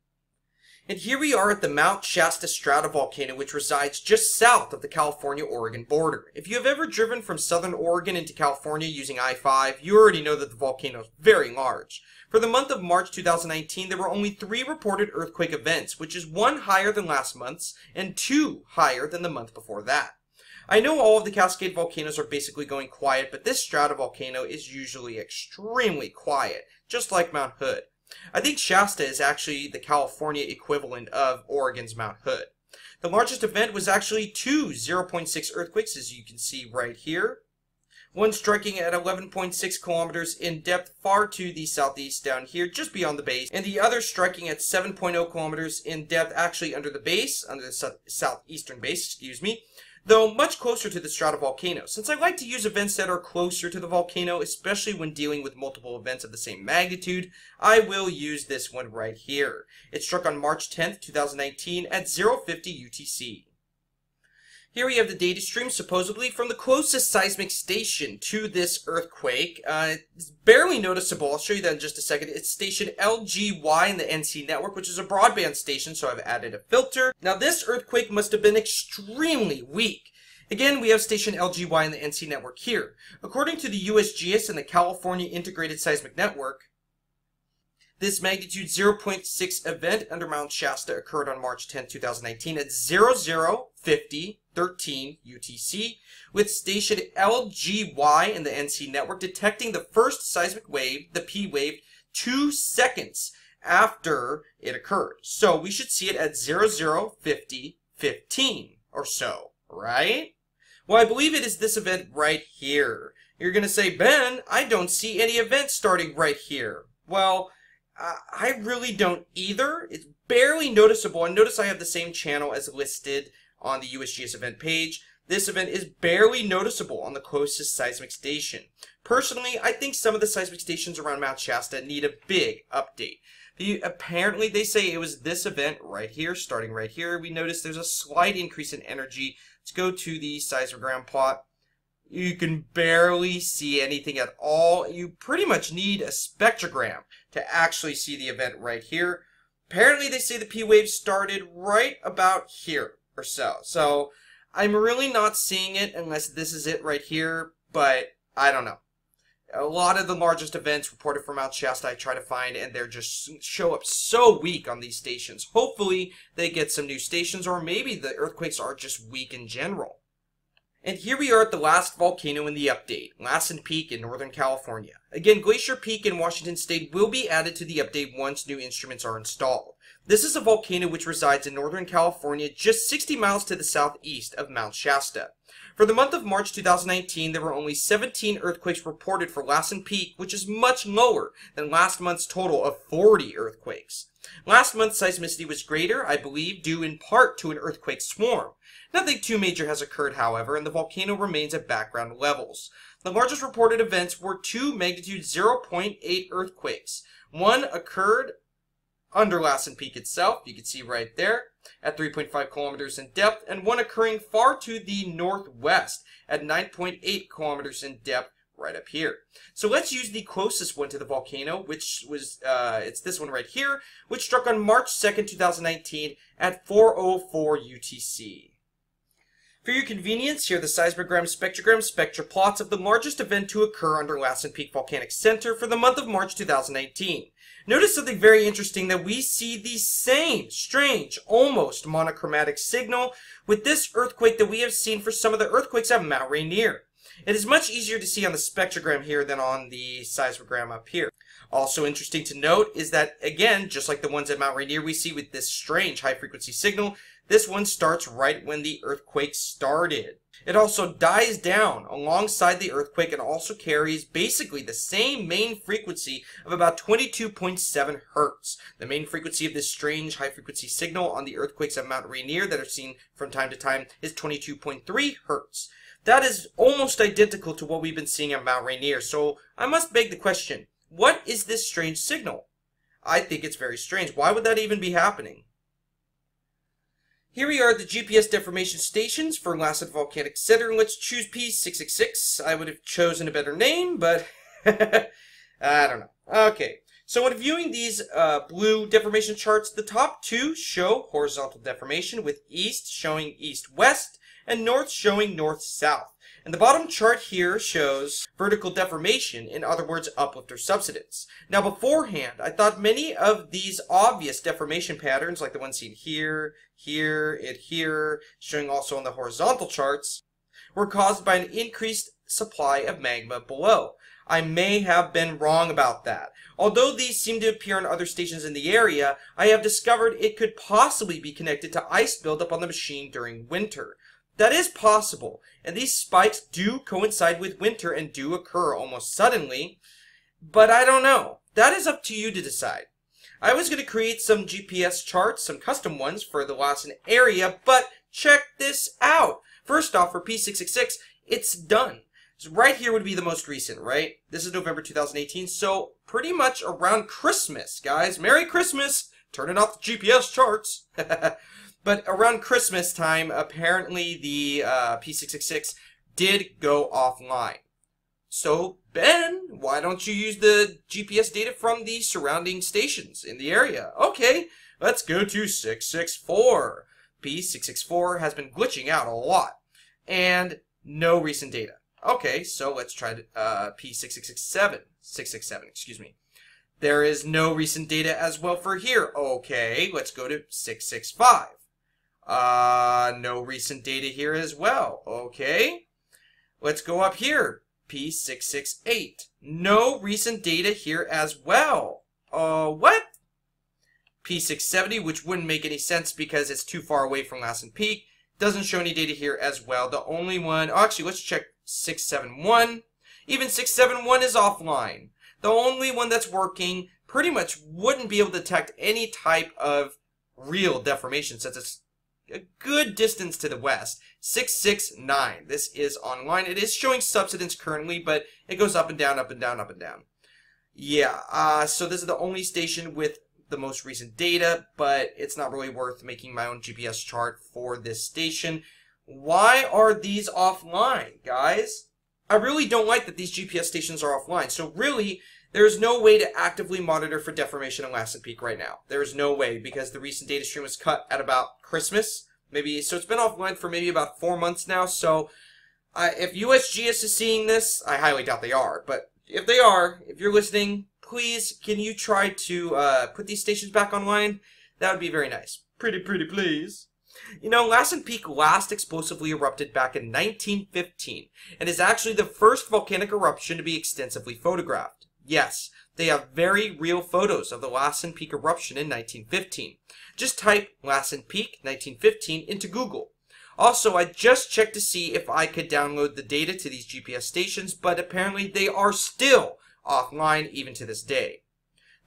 And here we are at the Mount Shasta stratovolcano, which resides just south of the California-Oregon border. If you have ever driven from southern Oregon into California using I-5, you already know that the volcano is very large. For the month of March 2019, there were only 3 reported earthquake events, which is 1 higher than last month's and 2 higher than the month before that. I know all of the Cascade volcanoes are basically going quiet, but this stratovolcano is usually extremely quiet, just like Mount Hood. I think Shasta is actually the California equivalent of Oregon's Mount Hood. The largest event was actually 2 0.6 earthquakes, as you can see right here. One striking at 11.6 kilometers in depth far to the southeast down here, just beyond the base, and the other striking at 7.0 kilometers in depth actually under the base, under the southeastern base, excuse me, though much closer to the stratovolcano, since I like to use events that are closer to the volcano, especially when dealing with multiple events of the same magnitude. I will use this one right here. It struck on March 10th, 2019 at 0:50 UTC. Here we have the data stream, supposedly from the closest seismic station to this earthquake. It's barely noticeable. I'll show you that in just a second. It's station LGY in the NC network, which is a broadband station, so I've added a filter. Now, this earthquake must have been extremely weak. Again, we have station LGY in the NC network here. According to the USGS and the California Integrated Seismic Network, this magnitude 0.6 event under Mount Shasta occurred on March 10, 2019 at 00:50:13 UTC, with station LGY in the NC network detecting the first seismic wave, the P wave, 2 seconds after it occurred. So we should see it at 00:50:15 or so, right? Well, I believe it is this event right here. You're going to say, Ben, I don't see any events starting right here. Well, I really don't either. It's barely noticeable, and notice I have the same channel as listed on the USGS event page. This event is barely noticeable on the closest seismic station. Personally, I think some of the seismic stations around Mount Shasta need a big update. Apparently, they say it was this event right here, starting right here. We notice there's a slight increase in energy. Let's go to the seismogram plot. You can barely see anything at all. You pretty much need a spectrogram to actually see the event right here. Apparently, they say the P wave started right about here or so. So I'm really not seeing it unless this is it right here, but I don't know. A lot of the largest events reported from Mount Shasta I try to find, and they're just show up so weak on these stations. Hopefully, they get some new stations, or maybe the earthquakes are just weak in general. And here we are at the last volcano in the update, Lassen Peak in Northern California. Again, Glacier Peak in Washington State will be added to the update once new instruments are installed. This is a volcano which resides in Northern California, just 60 miles to the southeast of Mount Shasta. For the month of March 2019, there were only 17 earthquakes reported for Lassen Peak, which is much lower than last month's total of 40 earthquakes. Last month's seismicity was greater, I believe, due in part to an earthquake swarm. Nothing too major has occurred, however, and the volcano remains at background levels. The largest reported events were 2 magnitude 0.8 earthquakes. One occurred under Lassen Peak itself, you can see right there, at 3.5 kilometers in depth, and one occurring far to the northwest at 9.8 kilometers in depth, right up here. So let's use the closest one to the volcano, which was it's this one right here, which struck on March 2nd, 2019 at 4:04 UTC. For your convenience, here are the seismogram spectrogram spectra plots of the largest event to occur under Lassen Peak Volcanic Center for the month of March 2019. Notice something very interesting, that we see the same strange, almost monochromatic signal with this earthquake that we have seen for some of the earthquakes at Mount Rainier. It is much easier to see on the spectrogram here than on the seismogram up here. Also interesting to note is that, again, just like the ones at Mount Rainier we see with this strange high-frequency signal, this one starts right when the earthquake started. It also dies down alongside the earthquake and also carries basically the same main frequency of about 22.7 hertz. The main frequency of this strange high-frequency signal on the earthquakes at Mount Rainier that are seen from time to time is 22.3 hertz. That is almost identical to what we've been seeing at Mount Rainier, so I must beg the question, what is this strange signal? I think it's very strange. Why would that even be happening? Here we are at the GPS deformation stations for Lassen Volcanic Center. Let's choose P666. I would have chosen a better name, but I don't know. Okay, So when viewing these blue deformation charts, the top two show horizontal deformation, with east showing east-west and north showing north-south. And the bottom chart here shows vertical deformation, in other words, uplift or subsidence. Now beforehand, I thought many of these obvious deformation patterns, like the one seen here, here, and here, showing also on the horizontal charts, were caused by an increased supply of magma below. I may have been wrong about that. Although these seem to appear on other stations in the area, I have discovered it could possibly be connected to ice buildup on the machine during winter. That is possible, and these spikes do coincide with winter and do occur almost suddenly, but I don't know. That is up to you to decide. I was going to create some GPS charts, some custom ones for the Lassen area, but check this out. First off, for P666, it's done. So right here would be the most recent, right? This is November 2018, so pretty much around Christmas, guys. Merry Christmas! Turning off the GPS charts. But around Christmas time, apparently the P666 did go offline. So, Ben, why don't you use the GPS data from the surrounding stations in the area? Okay, let's go to 664. P664 has been glitching out a lot. And no recent data. Okay, so let's try P6667. 667, excuse me. There is no recent data as well for here. Okay, let's go to 665. No recent data here as well. Okay, let's go up here. P668. No recent data here as well. What? P670, which wouldn't make any sense because it's too far away from Lassen Peak. Doesn't show any data here as well. The only one, actually, let's check 671. Even 671 is offline. The only one that's working pretty much wouldn't be able to detect any type of real deformation since it's a good distance to the west. 669. This is online. It is showing subsidence currently, but it goes up and down, up and down, up and down. Yeah, so this is the only station with the most recent data, but it's not really worth making my own GPS chart for this station. Why are these offline, guys? I really don't like that these GPS stations are offline. So really, there is no way to actively monitor for deformation in Lassen Peak right now. There is no way, because the recent data stream was cut at about Christmas, maybe. So it's been offline for maybe about 4 months now. So if USGS is seeing this, I highly doubt they are. But if they are, if you're listening, please, can you try to put these stations back online? That would be very nice. Pretty please. You know, Lassen Peak last explosively erupted back in 1915, and is actually the first volcanic eruption to be extensively photographed. Yes, they have very real photos of the Lassen Peak eruption in 1915. Just type Lassen Peak 1915 into Google. Also, I just checked to see if I could download the data to these GPS stations, but apparently they are still offline even to this day.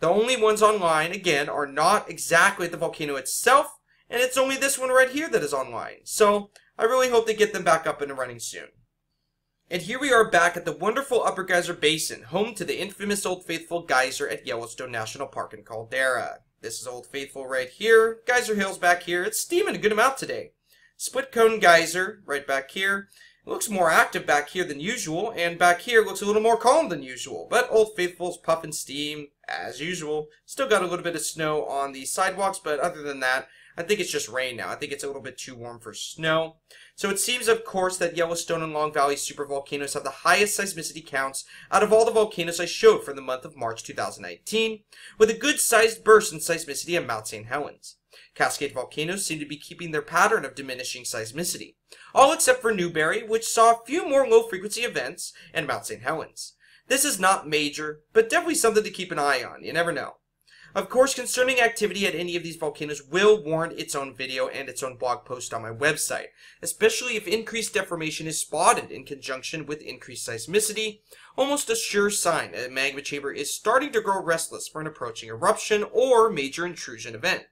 The only ones online, again, are not exactly the volcano itself, and it's only this one right here that is online. So I really hope they get them back up and running soon. And here we are back at the wonderful Upper Geyser Basin, home to the infamous Old Faithful Geyser at Yellowstone National Park and Caldera. This is Old Faithful right here. Geyser Hill's back here. It's steaming a good amount today. Split Cone Geyser right back here. It looks more active back here than usual, and back here looks a little more calm than usual. But Old Faithful's puffing steam as usual. Still got a little bit of snow on the sidewalks, but other than that, I think it's just rain now. I think it's a little bit too warm for snow. So it seems, of course, that Yellowstone and Long Valley supervolcanoes have the highest seismicity counts out of all the volcanoes I showed for the month of March 2019, with a good-sized burst in seismicity at Mount St. Helens. Cascade volcanoes seem to be keeping their pattern of diminishing seismicity, all except for Newberry, which saw a few more low-frequency events, and Mount St. Helens. This is not major, but definitely something to keep an eye on. You never know. Of course, concerning activity at any of these volcanoes will warrant its own video and its own blog post on my website, especially if increased deformation is spotted in conjunction with increased seismicity, almost a sure sign that a magma chamber is starting to grow restless for an approaching eruption or major intrusion event.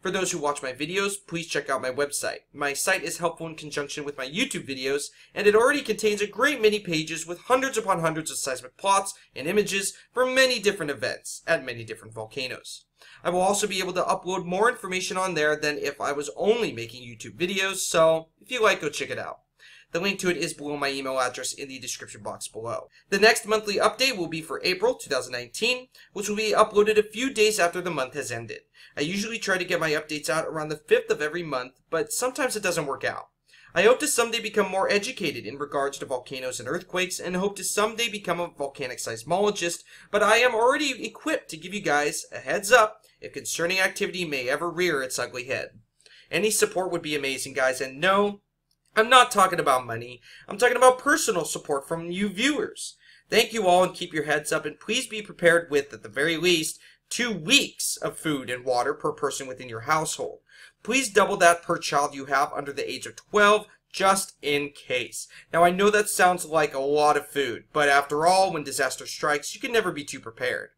For those who watch my videos, please check out my website. My site is helpful in conjunction with my YouTube videos, and it already contains a great many pages with hundreds upon hundreds of seismic plots and images for many different events at many different volcanoes. I will also be able to upload more information on there than if I was only making YouTube videos, so if you like, go check it out. The link to it is below my email address in the description box below. The next monthly update will be for April 2019, which will be uploaded a few days after the month has ended. I usually try to get my updates out around the 5th of every month, but sometimes it doesn't work out. I hope to someday become more educated in regards to volcanoes and earthquakes, and hope to someday become a volcanic seismologist, but I am already equipped to give you guys a heads up if concerning activity may ever rear its ugly head. Any support would be amazing, guys, and no, I'm not talking about money. I'm talking about personal support from you viewers. Thank you all, and keep your heads up, and please be prepared with, at the very least, 2 weeks of food and water per person within your household. Please double that per child you have under the age of 12, just in case. Now, I know that sounds like a lot of food, but after all, when disaster strikes, you can never be too prepared.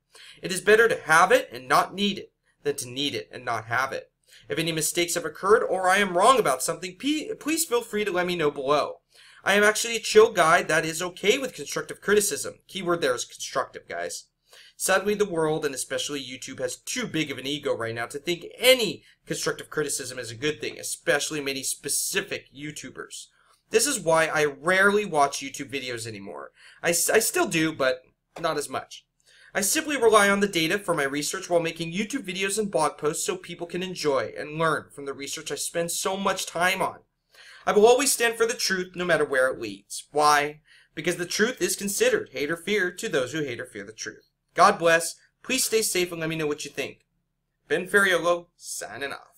It is better to have it and not need it than to need it and not have it. If any mistakes have occurred or I am wrong about something, please feel free to let me know below. I am actually a chill guy that is okay with constructive criticism. Keyword there is constructive, guys. Sadly, the world, and especially YouTube, has too big of an ego right now to think any constructive criticism is a good thing, especially many specific YouTubers. This is why I rarely watch YouTube videos anymore. I still do, but not as much. I simply rely on the data for my research while making YouTube videos and blog posts so people can enjoy and learn from the research I spend so much time on. I will always stand for the truth no matter where it leads. Why? Because the truth is considered hate or fear to those who hate or fear the truth. God bless. Please stay safe and let me know what you think. Ben Ferraiuolo, signing off.